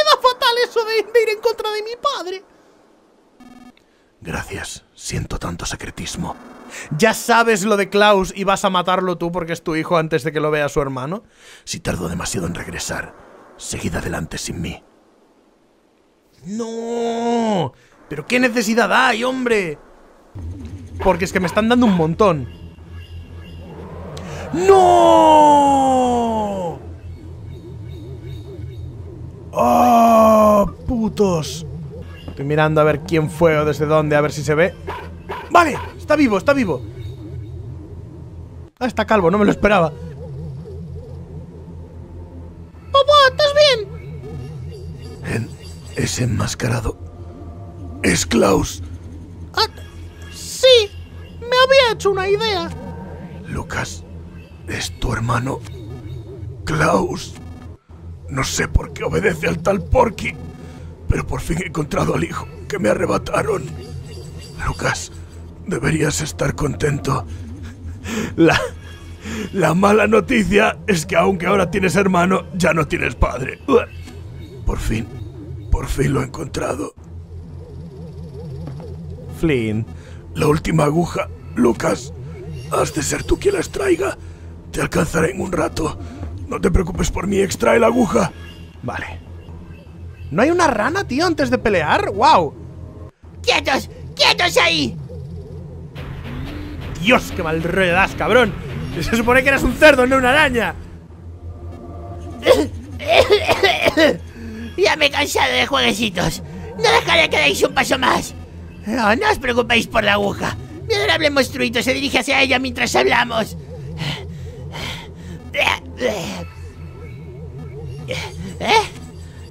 da fatal eso de ir en contra de mi padre. Gracias. Siento tanto secretismo. Ya sabes lo de Claus y vas a matarlo tú porque es tu hijo antes de que lo vea su hermano. Si tardo demasiado en regresar, seguid adelante sin mí. ¡No! ¿Pero qué necesidad hay, hombre? Porque es que me están dando un montón. ¡No! ¡Oh, putos! Estoy mirando a ver quién fue o desde dónde, a ver si se ve. ¡Vale! ¡Está vivo, está vivo! Ah, está calvo, no me lo esperaba. ¡Papá, estás bien! Es enmascarado. Es Claus. Ah, sí, me había hecho una idea. Lucas, es tu hermano Claus. No sé por qué obedece al tal Porky, pero por fin he encontrado al hijo que me arrebataron. Lucas, deberías estar contento. La mala noticia es que aunque ahora tienes hermano, ya no tienes padre. Por fin lo he encontrado. Flynn. La última aguja, Lucas. Has de ser tú quien las traiga. Te alcanzaré en un rato. No te preocupes por mí, extrae la aguja. Vale. ¿No hay una rana, tío, antes de pelear? ¡Wow! ¡Quietos! ¡Quietos ahí! ¡Dios, qué mal rollo das, cabrón! Se supone que eres un cerdo, no una araña. Ya me he cansado de jueguecitos. No dejaré que deis un paso más. No os preocupéis por la aguja. Mi adorable monstruito se dirige hacia ella mientras hablamos.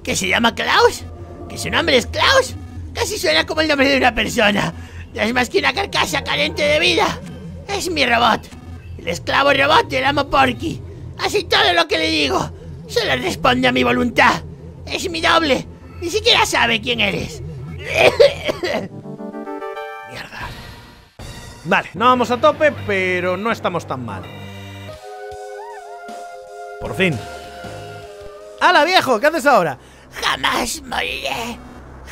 ¿Que se llama Claus? ¿Que su nombre es Claus? Casi suena como el nombre de una persona. No es más que una carcasa carente de vida. Es mi robot. El esclavo robot del amo Porky. Hace todo lo que le digo. Solo responde a mi voluntad. Es mi doble. Ni siquiera sabe quién eres. Mierda. Vale, no vamos a tope, pero no estamos tan mal. Por fin. ¡Hala, viejo! ¿Qué haces ahora? Jamás moriré.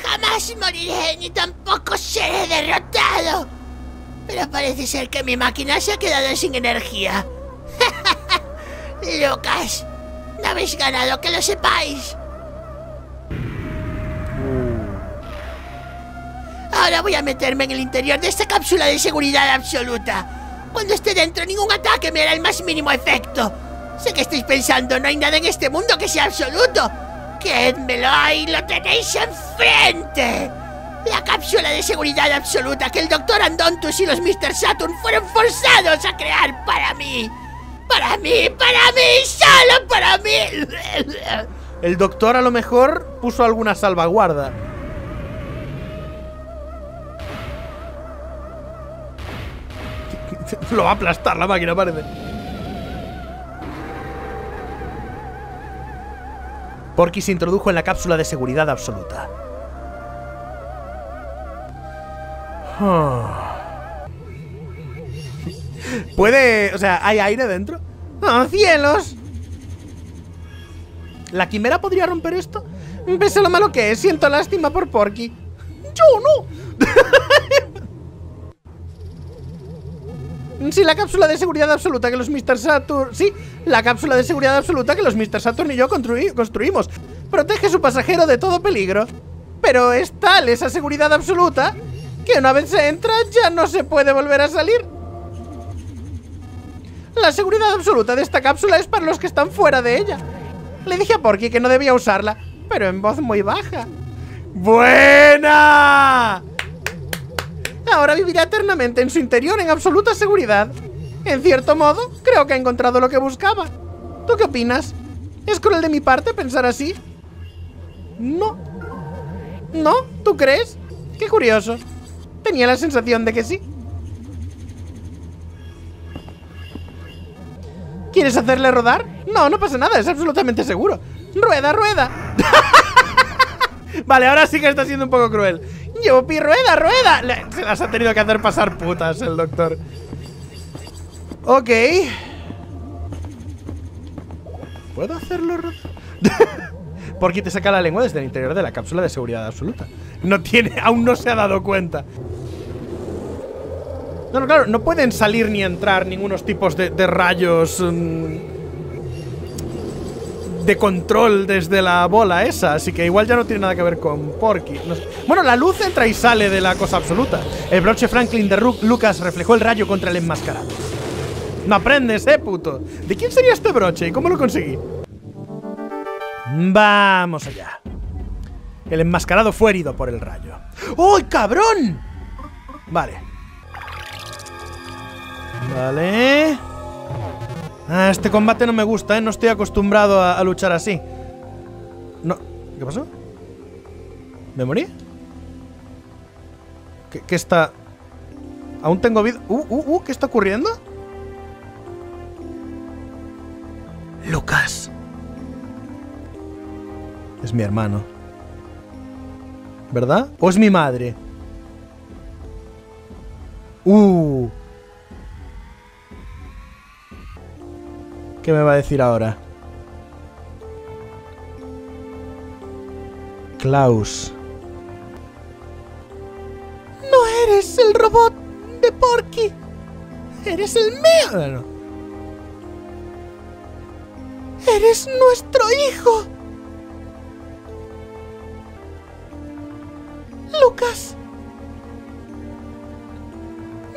Jamás moriré, ni tampoco seré derrotado. Pero parece ser que mi máquina se ha quedado sin energía. Lucas, no habéis ganado, que lo sepáis. Ahora voy a meterme en el interior de esta cápsula de seguridad absoluta. Cuando esté dentro, ningún ataque me hará el más mínimo efecto. Sé que estáis pensando, no hay nada en este mundo que sea absoluto. Creedmelo, ahí lo tenéis enfrente. La cápsula de seguridad absoluta que el doctor Andontus y los Mr. Saturn fueron forzados a crear para mí. Para mí, solo para mí. El doctor a lo mejor puso alguna salvaguarda. Lo va a aplastar la máquina, parece. Porky se introdujo en la cápsula de seguridad absoluta. ¿Puede...? O sea, ¿hay aire dentro? ¡Oh, cielos! ¿La quimera podría romper esto? Pese a lo malo que es, siento lástima por Porky. ¡Yo no! Sí, la cápsula de seguridad absoluta que los Mr. Saturn... Sí, la cápsula de seguridad absoluta que los Mr. Saturn y yo construimos. Protege a su pasajero de todo peligro. Pero es tal esa seguridad absoluta que una vez se entra ya no se puede volver a salir. La seguridad absoluta de esta cápsula es para los que están fuera de ella. Le dije a Porky que no debía usarla, pero en voz muy baja. ¡Buena! Ahora vivirá eternamente en su interior en absoluta seguridad. En cierto modo, creo que ha encontrado lo que buscaba. ¿Tú qué opinas? ¿Es cruel de mi parte pensar así? No. ¿No? ¿Tú crees? Qué curioso. Tenía la sensación de que sí. ¿Quieres hacerle rodar? No, no pasa nada, es absolutamente seguro. ¡Rueda, rueda! Vale, ahora sí que está siendo un poco cruel. ¡Yupi, rueda, rueda! Se las ha tenido que hacer pasar putas el doctor. Ok. ¿Puedo hacerlo rodar? Porque te saca la lengua desde el interior de la cápsula de seguridad absoluta. No tiene... Aún no se ha dado cuenta. No, no, claro, no pueden salir ni entrar ningunos tipos de rayos de control desde la bola esa. Así que igual ya no tiene nada que ver con Porky. No sé. Bueno, la luz entra y sale de la cosa absoluta. El broche Franklin de Lucas reflejó el rayo contra el enmascarado. No aprendes, puto. ¿De quién sería este broche y cómo lo conseguí? Vamos allá. El enmascarado fue herido por el rayo. ¡Oh, cabrón! Vale. Vale. Ah, este combate no me gusta, no estoy acostumbrado a luchar así. No. ¿Qué pasó? ¿Me morí? ¿Qué está? Aún tengo vida. ¿Qué está ocurriendo? Lucas. Es mi hermano. ¿Verdad? ¿O es mi madre? ¿Qué me va a decir ahora? Claus. No eres el robot de Porky. Eres el mío. No. Eres nuestro hijo. Lucas.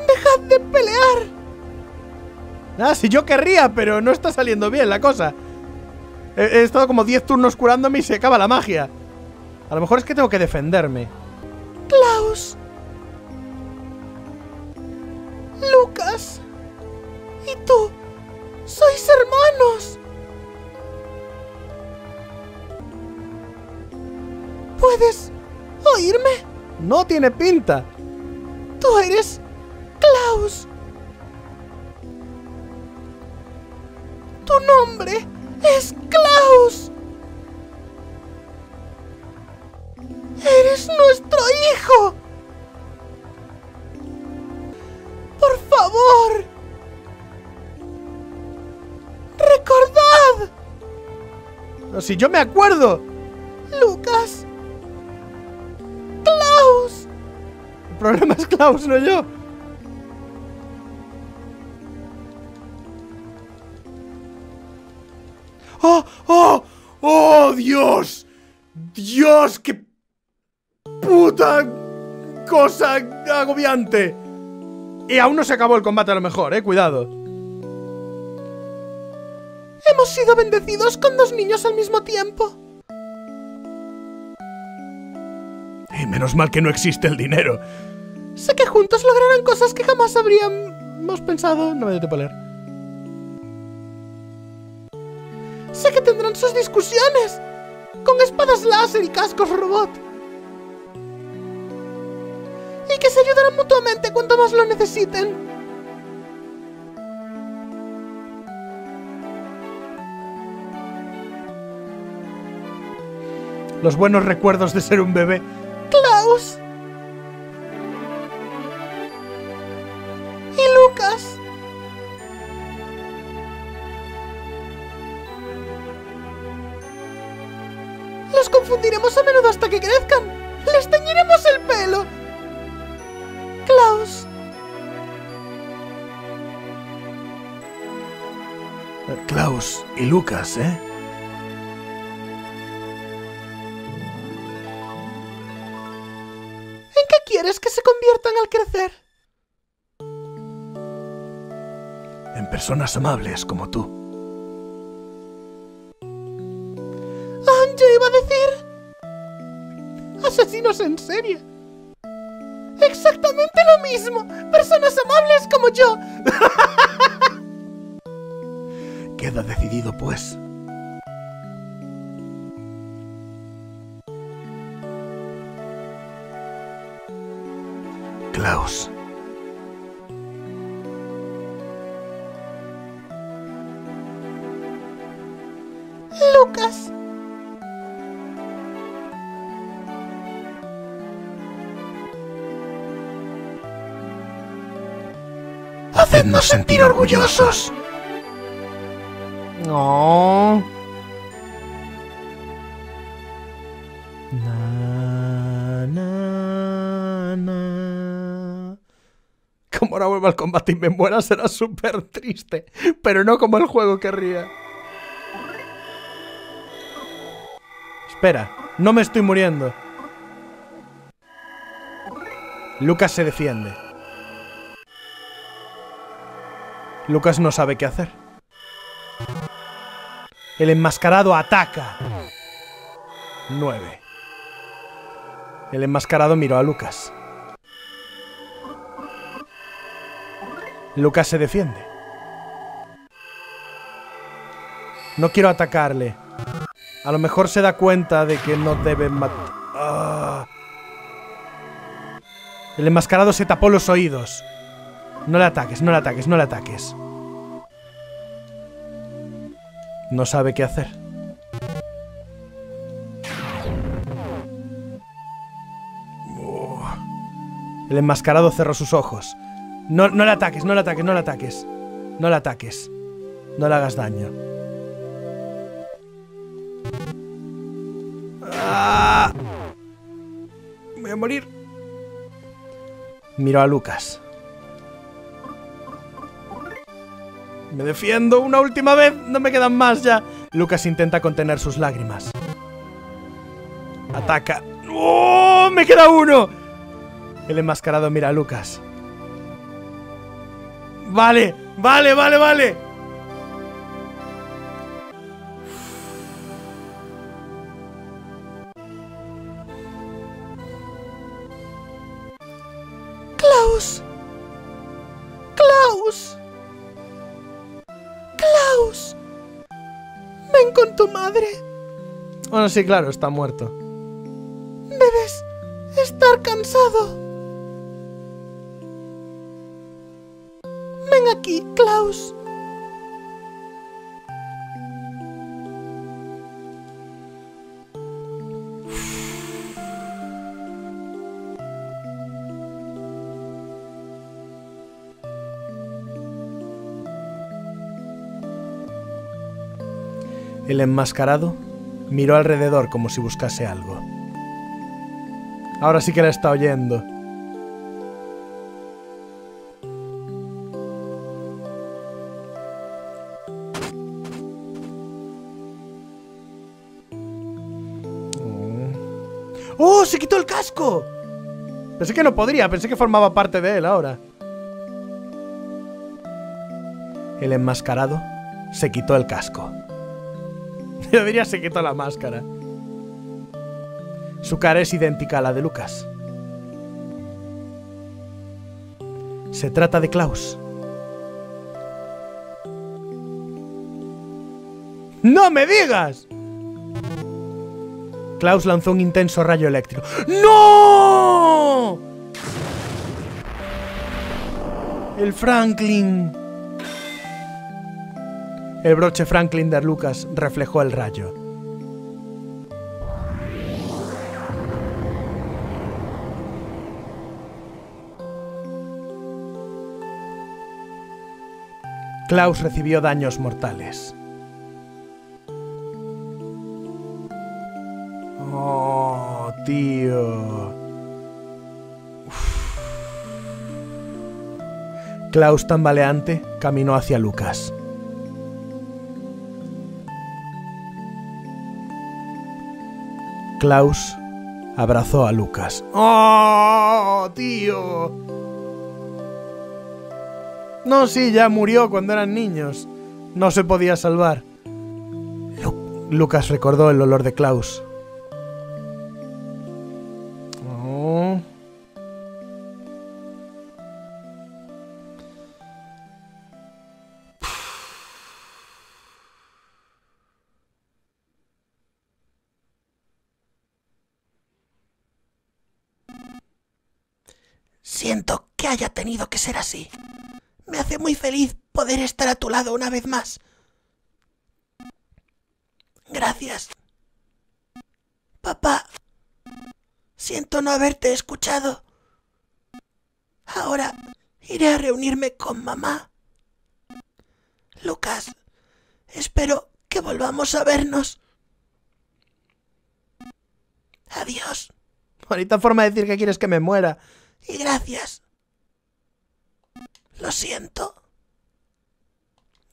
Dejad de pelear. Ah, si yo querría, pero no está saliendo bien la cosa. He estado como 10 turnos curándome y se acaba la magia. A lo mejor es que tengo que defenderme. Claus. Lucas. Y tú. Sois hermanos. ¿Puedes oírme? No tiene pinta. Tú eres Claus. Tu nombre es Claus. Eres nuestro hijo. Por favor, recordad. No, si yo me acuerdo. Lucas. Claus. El problema es Claus, no yo. ¡Oh, oh! ¡Oh, Dios! ¡Dios, qué puta cosa agobiante! Y aún no se acabó el combate a lo mejor, cuidado. Hemos sido bendecidos con dos niños al mismo tiempo. Y menos mal que no existe el dinero. Sé que juntos lograrán cosas que jamás habríamos pensado. No me dio tiempo a leer. Sé que tendrán sus discusiones con espadas láser y cascos robot. Y que se ayudarán mutuamente cuanto más lo necesiten. Los buenos recuerdos de ser un bebé. Claus. Y Lucas. Los confundiremos a menudo hasta que crezcan. ¡Les teñiremos el pelo! Claus. Claus y Lucas, ¿eh? ¿En qué quieres que se conviertan al crecer? En personas amables como tú. Ah, yo iba a decir... asesinos en serie. Exactamente lo mismo. Personas amables como yo. Queda decidido, pues. Claus. Lucas. Hacednos sentir orgullosos. No. Na, na, na. Como ahora vuelva al combate y me muera, será súper triste. Pero no como el juego querría. Espera, no me estoy muriendo. Lucas se defiende. Lucas no sabe qué hacer. El enmascarado ataca. 9. El enmascarado miró a Lucas. Lucas se defiende. No quiero atacarle. A lo mejor se da cuenta de que no deben matar. ¡Ah! El enmascarado se tapó los oídos. No le ataques, no le ataques, no le ataques. No sabe qué hacer. El enmascarado cerró sus ojos. No, no le ataques, no le ataques, no le ataques. No le ataques. No le hagas daño. ¡Ah! Voy a morir. Miró a Lucas. Me defiendo una última vez, no me quedan más ya. Lucas intenta contener sus lágrimas. Ataca. ¡Oh! ¡Me queda uno! El enmascarado mira a Lucas. Vale, vale, vale, vale. Claus. Claus. Claus, ven con tu madre. Bueno, sí, claro, está muerto. Debes estar cansado. Ven aquí, Claus. El enmascarado miró alrededor como si buscase algo. Ahora sí que la está oyendo. ¡Oh! ¡Se quitó el casco! Pensé que no podría, pensé que formaba parte de él ahora. El enmascarado se quitó el casco. Yo diría se quitó la máscara. Su cara es idéntica a la de Lucas. Se trata de Claus. ¡No me digas! Claus lanzó un intenso rayo eléctrico. ¡No! El Franklin. El broche Franklin de Lucas reflejó el rayo. Claus recibió daños mortales. ¡Oh, tío! Uf. Claus tambaleante caminó hacia Lucas. Claus abrazó a Lucas. ¡Oh, tío! No, sí, ya murió cuando eran niños. No se podía salvar. Lucas recordó el olor de Claus. Oh. Siento que haya tenido que ser así. Me hace muy feliz poder estar a tu lado una vez más. Gracias. Papá, siento no haberte escuchado. Ahora iré a reunirme con mamá. Lucas, espero que volvamos a vernos. Adiós. Bonita forma de decir que quieres que me muera. Y gracias. Lo siento.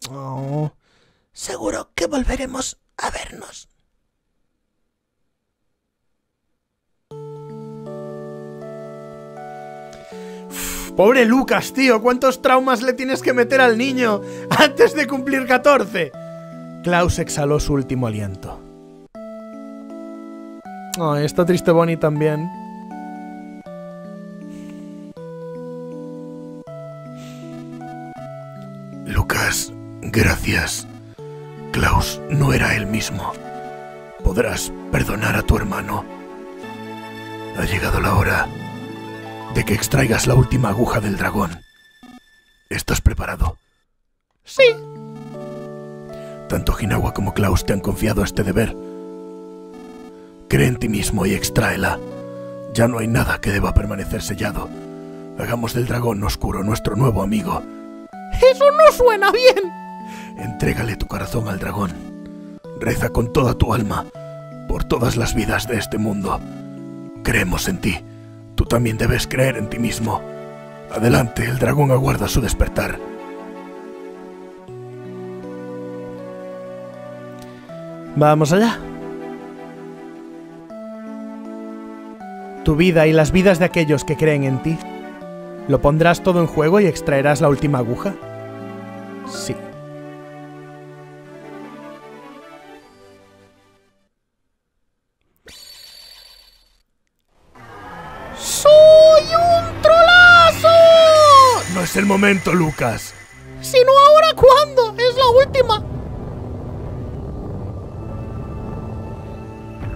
Oh. Seguro que volveremos a vernos. Uf, pobre Lucas, tío. ¿Cuántos traumas le tienes que meter al niño antes de cumplir 14? Claus exhaló su último aliento. Oh, está triste Bonnie también. Lucas, gracias. Claus no era él mismo. Podrás perdonar a tu hermano. Ha llegado la hora de que extraigas la última aguja del dragón. ¿Estás preparado? Sí. Tanto Hinawa como Claus te han confiado este deber. Cree en ti mismo y extráela. Ya no hay nada que deba permanecer sellado. Hagamos del dragón oscuro nuestro nuevo amigo. ¡Eso no suena bien! Entrégale tu corazón al dragón. Reza con toda tu alma por todas las vidas de este mundo. Creemos en ti. Tú también debes creer en ti mismo. Adelante, el dragón aguarda su despertar. Vamos allá. Tu vida y las vidas de aquellos que creen en ti. ¿Lo pondrás todo en juego y extraerás la última aguja? Sí. Es el momento, Lucas. Si no ahora, ¿cuándo? Es la última.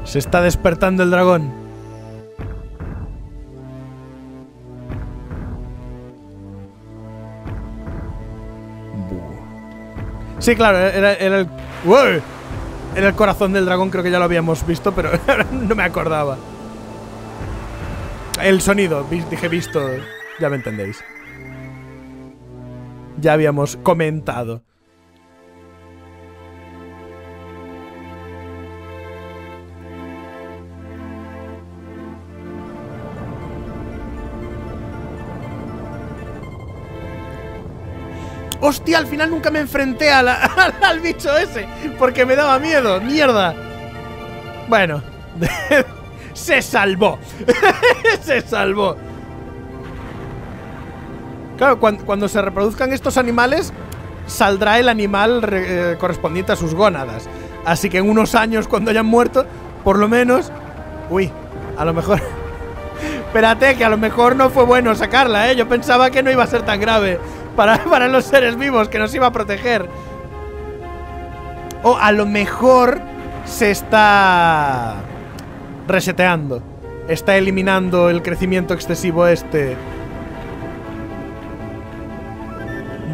Se está despertando el dragón. Sí, claro, era el corazón del dragón, creo que ya lo habíamos visto, pero no me acordaba. El sonido, dije visto, ya me entendéis. Ya habíamos comentado. ¡Hostia! Al final nunca me enfrenté al bicho ese, porque me daba miedo. ¡Mierda! Bueno. Se salvó. Se salvó. Claro, cuando se reproduzcan estos animales, saldrá el animal correspondiente a sus gónadas. Así que en unos años, cuando hayan muerto, por lo menos... Uy, a lo mejor... Espérate, que a lo mejor no fue bueno sacarla, ¿eh? Yo pensaba que no iba a ser tan grave para los seres vivos, que nos iba a proteger. O a lo mejor se está reseteando. Está eliminando el crecimiento excesivo este...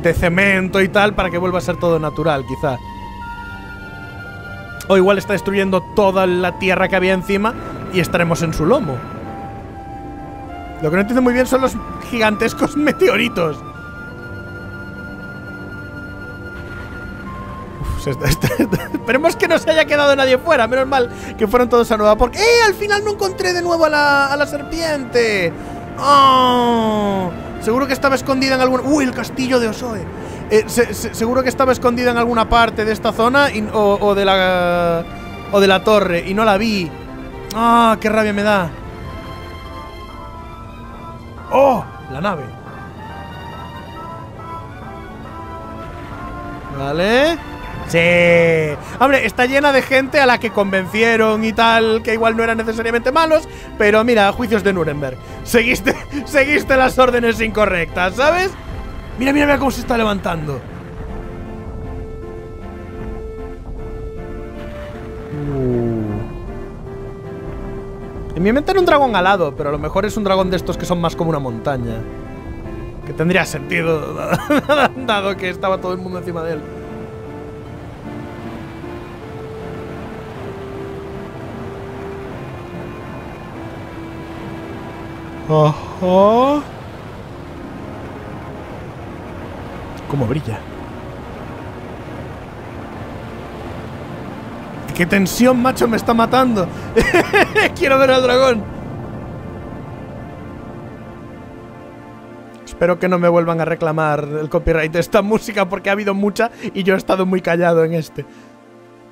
de cemento y tal, para que vuelva a ser todo natural, quizá. O igual está destruyendo toda la tierra que había encima y estaremos en su lomo. Lo que no entiendo muy bien son los gigantescos meteoritos. Uf, esperemos que no se haya quedado nadie fuera. Menos mal que fueron todos a Nueva Pork. ¡Eh! Al final no encontré de nuevo a la serpiente. ¡Oh! Seguro que estaba escondida en alguna... ¡Uy, el castillo de Osoe! Seguro que estaba escondida en alguna parte de esta zona o de la torre, y no la vi. ¡Ah, qué rabia me da! ¡Oh! La nave. Vale. ¡Sí! Hombre, está llena de gente a la que convencieron y tal, que igual no eran necesariamente malos, pero mira, juicios de Nuremberg. Seguiste las órdenes incorrectas, ¿sabes? Mira, mira, mira cómo se está levantando. En mi mente era un dragón alado, pero a lo mejor es un dragón de estos que son más como una montaña. Que tendría sentido, dado que estaba todo el mundo encima de él. Ojo. Cómo brilla. ¡Qué tensión, macho! ¡Me está matando! ¡Quiero ver al dragón! Espero que no me vuelvan a reclamar el copyright de esta música, porque ha habido mucha y yo he estado muy callado en este.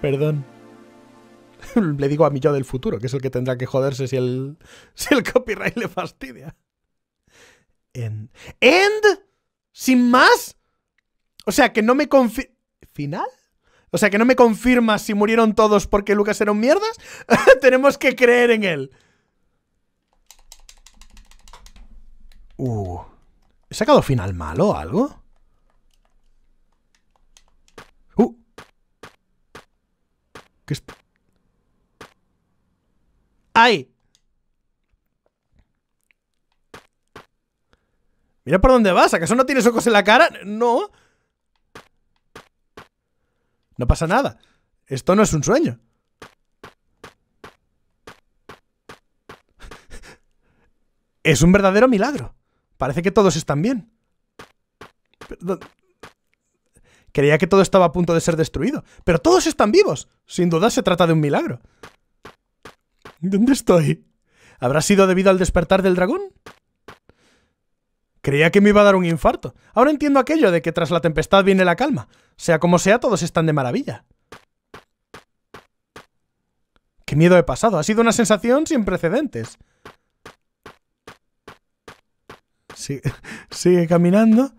Perdón. Le digo a mi yo del futuro, que es el que tendrá que joderse si el copyright le fastidia. ¿End? ¿Sin más? O sea, que no me ¿Final? O sea, que no me confirma si murieron todos porque Lucas era un mierdas. Tenemos que creer en él. ¿He sacado final malo o algo? ¿Qué es? ¡Ay! Mira por dónde vas. ¿Acaso no tienes ojos en la cara? No. No pasa nada. Esto no es un sueño. Es un verdadero milagro. Parece que todos están bien. Perdón. Creía que todo estaba a punto de ser destruido. Pero todos están vivos. Sin duda se trata de un milagro. ¿Dónde estoy? ¿Habrá sido debido al despertar del dragón? Creía que me iba a dar un infarto. Ahora entiendo aquello de que tras la tempestad viene la calma. Sea como sea, todos están de maravilla. ¡Qué miedo he pasado! Ha sido una sensación sin precedentes. Sigue caminando.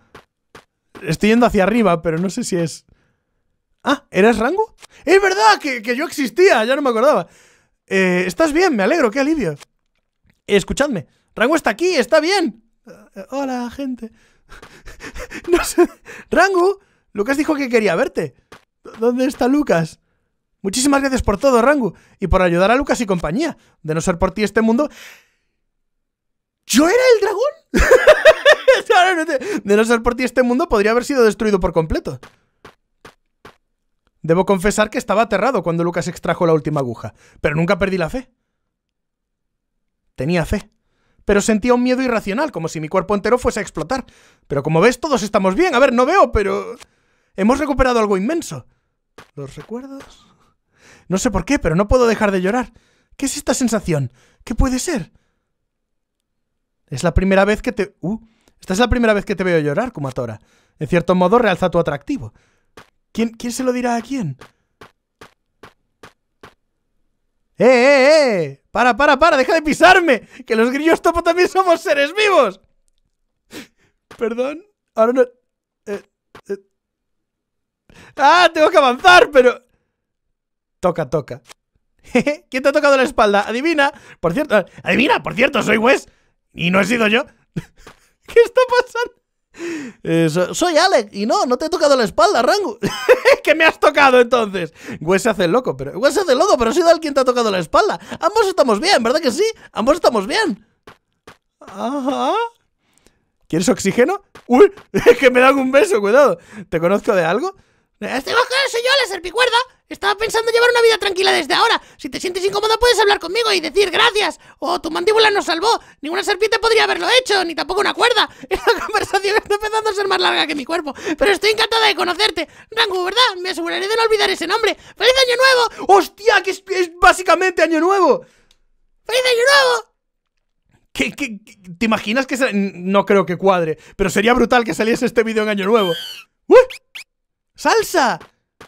Estoy yendo hacia arriba, pero no sé si es... ¡Ah! ¿Eres Rango? ¡Es verdad! ¡Que yo existía! Ya no me acordaba. Estás bien, me alegro, qué alivio. Escuchadme. Rango está aquí, está bien. Hola, gente. No sé. Rango, Lucas dijo que quería verte. ¿Dónde está Lucas? Muchísimas gracias por todo, Rango. Y por ayudar a Lucas y compañía. De no ser por ti este mundo... ¿Yo era el dragón? De no ser por ti este mundo podría haber sido destruido por completo. Debo confesar que estaba aterrado cuando Lucas extrajo la última aguja. Pero nunca perdí la fe. Tenía fe. Pero sentía un miedo irracional, como si mi cuerpo entero fuese a explotar. Pero como ves, todos estamos bien. A ver, no veo, pero... hemos recuperado algo inmenso. ¿Los recuerdos? No sé por qué, pero no puedo dejar de llorar. ¿Qué es esta sensación? ¿Qué puede ser? Es la primera vez que te... Esta es la primera vez que te veo llorar, Kumatora. En cierto modo, realza tu atractivo. ¿Quién se lo dirá a quién? ¡Eh! ¡Para! ¡Deja de pisarme! ¡Que los grillos topo también somos seres vivos! Perdón. Ahora no... ¡Ah! Tengo que avanzar, pero... Toca. ¿Quién te ha tocado la espalda? ¡Adivina! Por cierto... ¡Adivina! Por cierto, soy Wes. Y no he sido yo. ¿Qué está pasando? Soy Alex. Y no te he tocado la espalda, Rango. ¿Qué me has tocado entonces? Wes se hace loco, pero ha sido él quien te ha tocado la espalda. Ambos estamos bien, ¿verdad que sí? Ambos estamos bien. Ajá. ¿Quieres oxígeno? ¡Uy! Que me dan un beso, cuidado. ¿Te conozco de algo? Estoy más claro, soy yo, la serpicuerda. Estaba pensando llevar una vida tranquila desde ahora. Si te sientes incómoda puedes hablar conmigo y decir gracias. Tu mandíbula nos salvó. Ninguna serpiente podría haberlo hecho, ni tampoco una cuerda. Esta conversación está empezando a ser más larga que mi cuerpo. Pero estoy encantada de conocerte. Rango, ¿verdad? Me aseguraré de no olvidar ese nombre. ¡Feliz Año Nuevo! ¡Hostia! Que es básicamente Año Nuevo. ¡Feliz Año Nuevo! ¿Qué te imaginas que... No creo que cuadre, pero sería brutal que saliese este vídeo en Año Nuevo. ¡Uy! ¡Salsa!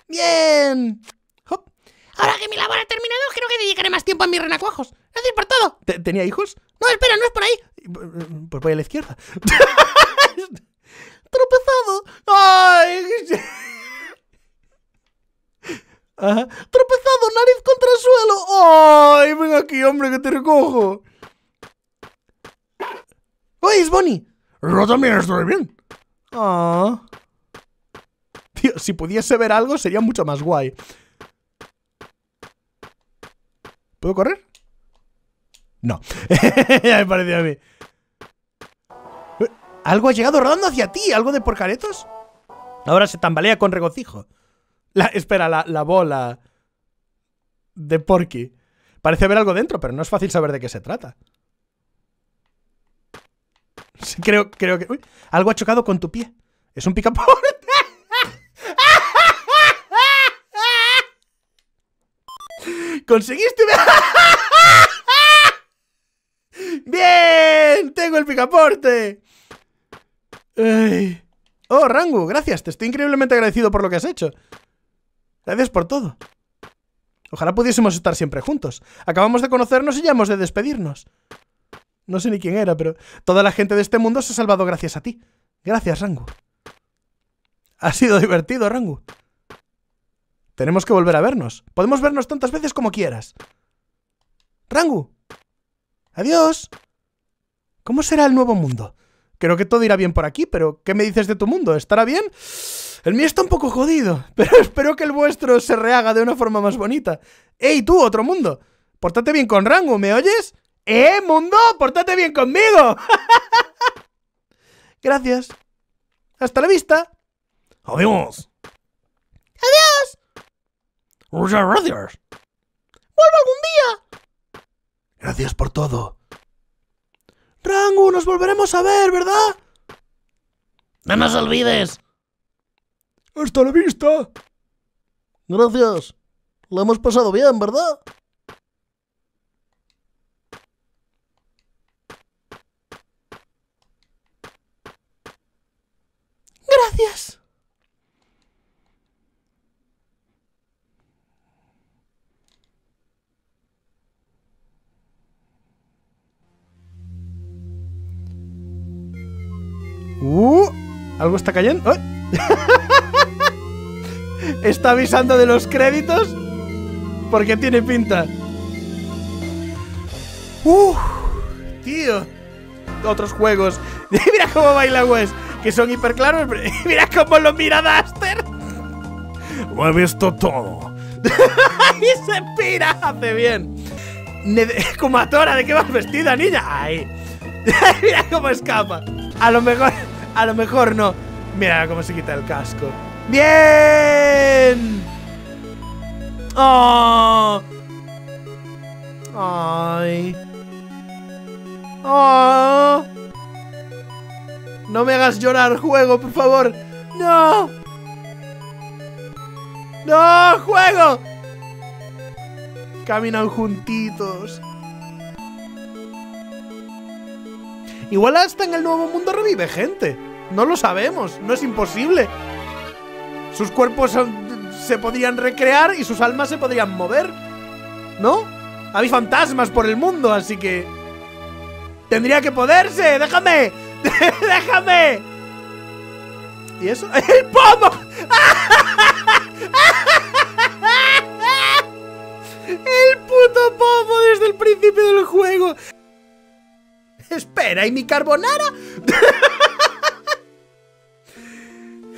¡Bien! Hop. Ahora que mi labor ha terminado, creo que dedicaré más tiempo a mis renacuajos. ¡Es dispartado! ¿Tenía hijos? No, espera, no es por ahí. Pues voy a la izquierda. ¡Tropezado! ¡Ay! Ajá. ¡Tropezado! ¡Nariz contra el suelo! ¡Ay! Ven aquí, hombre, que te recojo. ¡Oye, Bonnie! Yo también estoy bien. Ah. Tío, si pudiese ver algo sería mucho más guay. ¿Puedo correr? No. Me pareció a mí. Algo ha llegado rodando hacia ti. ¿Algo de porcaretos? Ahora se tambalea con regocijo. Espera, la bola de Porky. Parece haber algo dentro, pero no es fácil saber de qué se trata. Sí, creo que... Uy, algo ha chocado con tu pie. Es un picaporte. Conseguiste... ¡Bien! ¡Tengo el picaporte! Ay. Oh, Rango, gracias. Te estoy increíblemente agradecido por lo que has hecho. Gracias por todo. Ojalá pudiésemos estar siempre juntos. Acabamos de conocernos y ya hemos de despedirnos. No sé ni quién era, pero toda la gente de este mundo se ha salvado gracias a ti. Gracias, Rango. Ha sido divertido, Rango. Tenemos que volver a vernos. Podemos vernos tantas veces como quieras. Rango. Adiós. ¿Cómo será el nuevo mundo? Creo que todo irá bien por aquí, pero ¿qué me dices de tu mundo? ¿Estará bien? El mío está un poco jodido, pero espero que el vuestro se rehaga de una forma más bonita. ¡Ey, tú, otro mundo! Pórtate bien con Rango, ¿me oyes? ¡Eh, mundo! ¡Pórtate bien conmigo! Gracias. Hasta la vista. Adiós. Adiós. Muchas gracias. Vuelvo algún día. Gracias por todo. Rango, nos volveremos a ver, ¿verdad? No nos olvides. Hasta la vista. Gracias. Lo hemos pasado bien, ¿verdad? Gracias. ¿Algo está cayendo? ¿Eh? Está avisando de los créditos porque tiene pinta. Tío. Otros juegos. Mira cómo baila Wes, que son hiper claros. Mira cómo lo mira Duster. Lo he visto todo. Y se pira. Hace bien. Kumatora, ¿de qué vas vestida, niña? Ay. Mira cómo escapa. A lo mejor no. Mira cómo se quita el casco. ¡Bien! ¡Oh! ¡Ay! ¡Oh! No me hagas llorar, juego, por favor. ¡No! ¡No, juego! Caminan juntitos. Igual hasta en el nuevo mundo revive gente. No lo sabemos, no es imposible. Sus cuerpos se podrían recrear y sus almas se podrían mover, ¿no? Hay fantasmas por el mundo, así que... ¡Tendría que poderse! ¡Déjame! ¡Déjame! ¿Y eso? ¡El pomo! ¡El puto pomo desde el principio del juego! Espera, ¿y mi carbonara?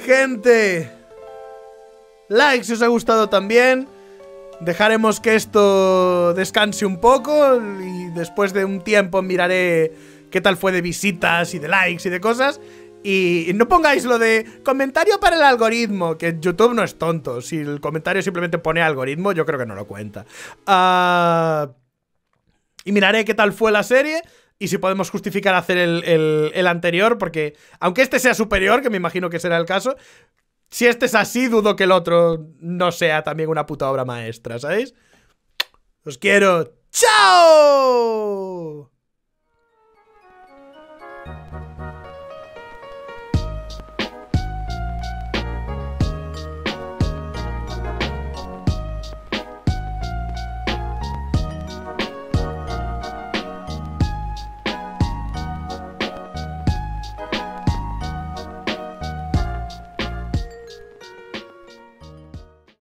Gente, like si os ha gustado también. Dejaremos que esto descanse un poco y después de un tiempo miraré qué tal fue de visitas y de likes y de cosas. Y no pongáis lo de comentario para el algoritmo, que YouTube no es tonto. Si el comentario simplemente pone algoritmo, yo creo que no lo cuenta. Y miraré qué tal fue la serie. Y si podemos justificar hacer el anterior, porque aunque este sea superior, que me imagino que será el caso, si este es así, dudo que el otro no sea también una puta obra maestra, ¿sabéis? Os quiero. ¡Chao!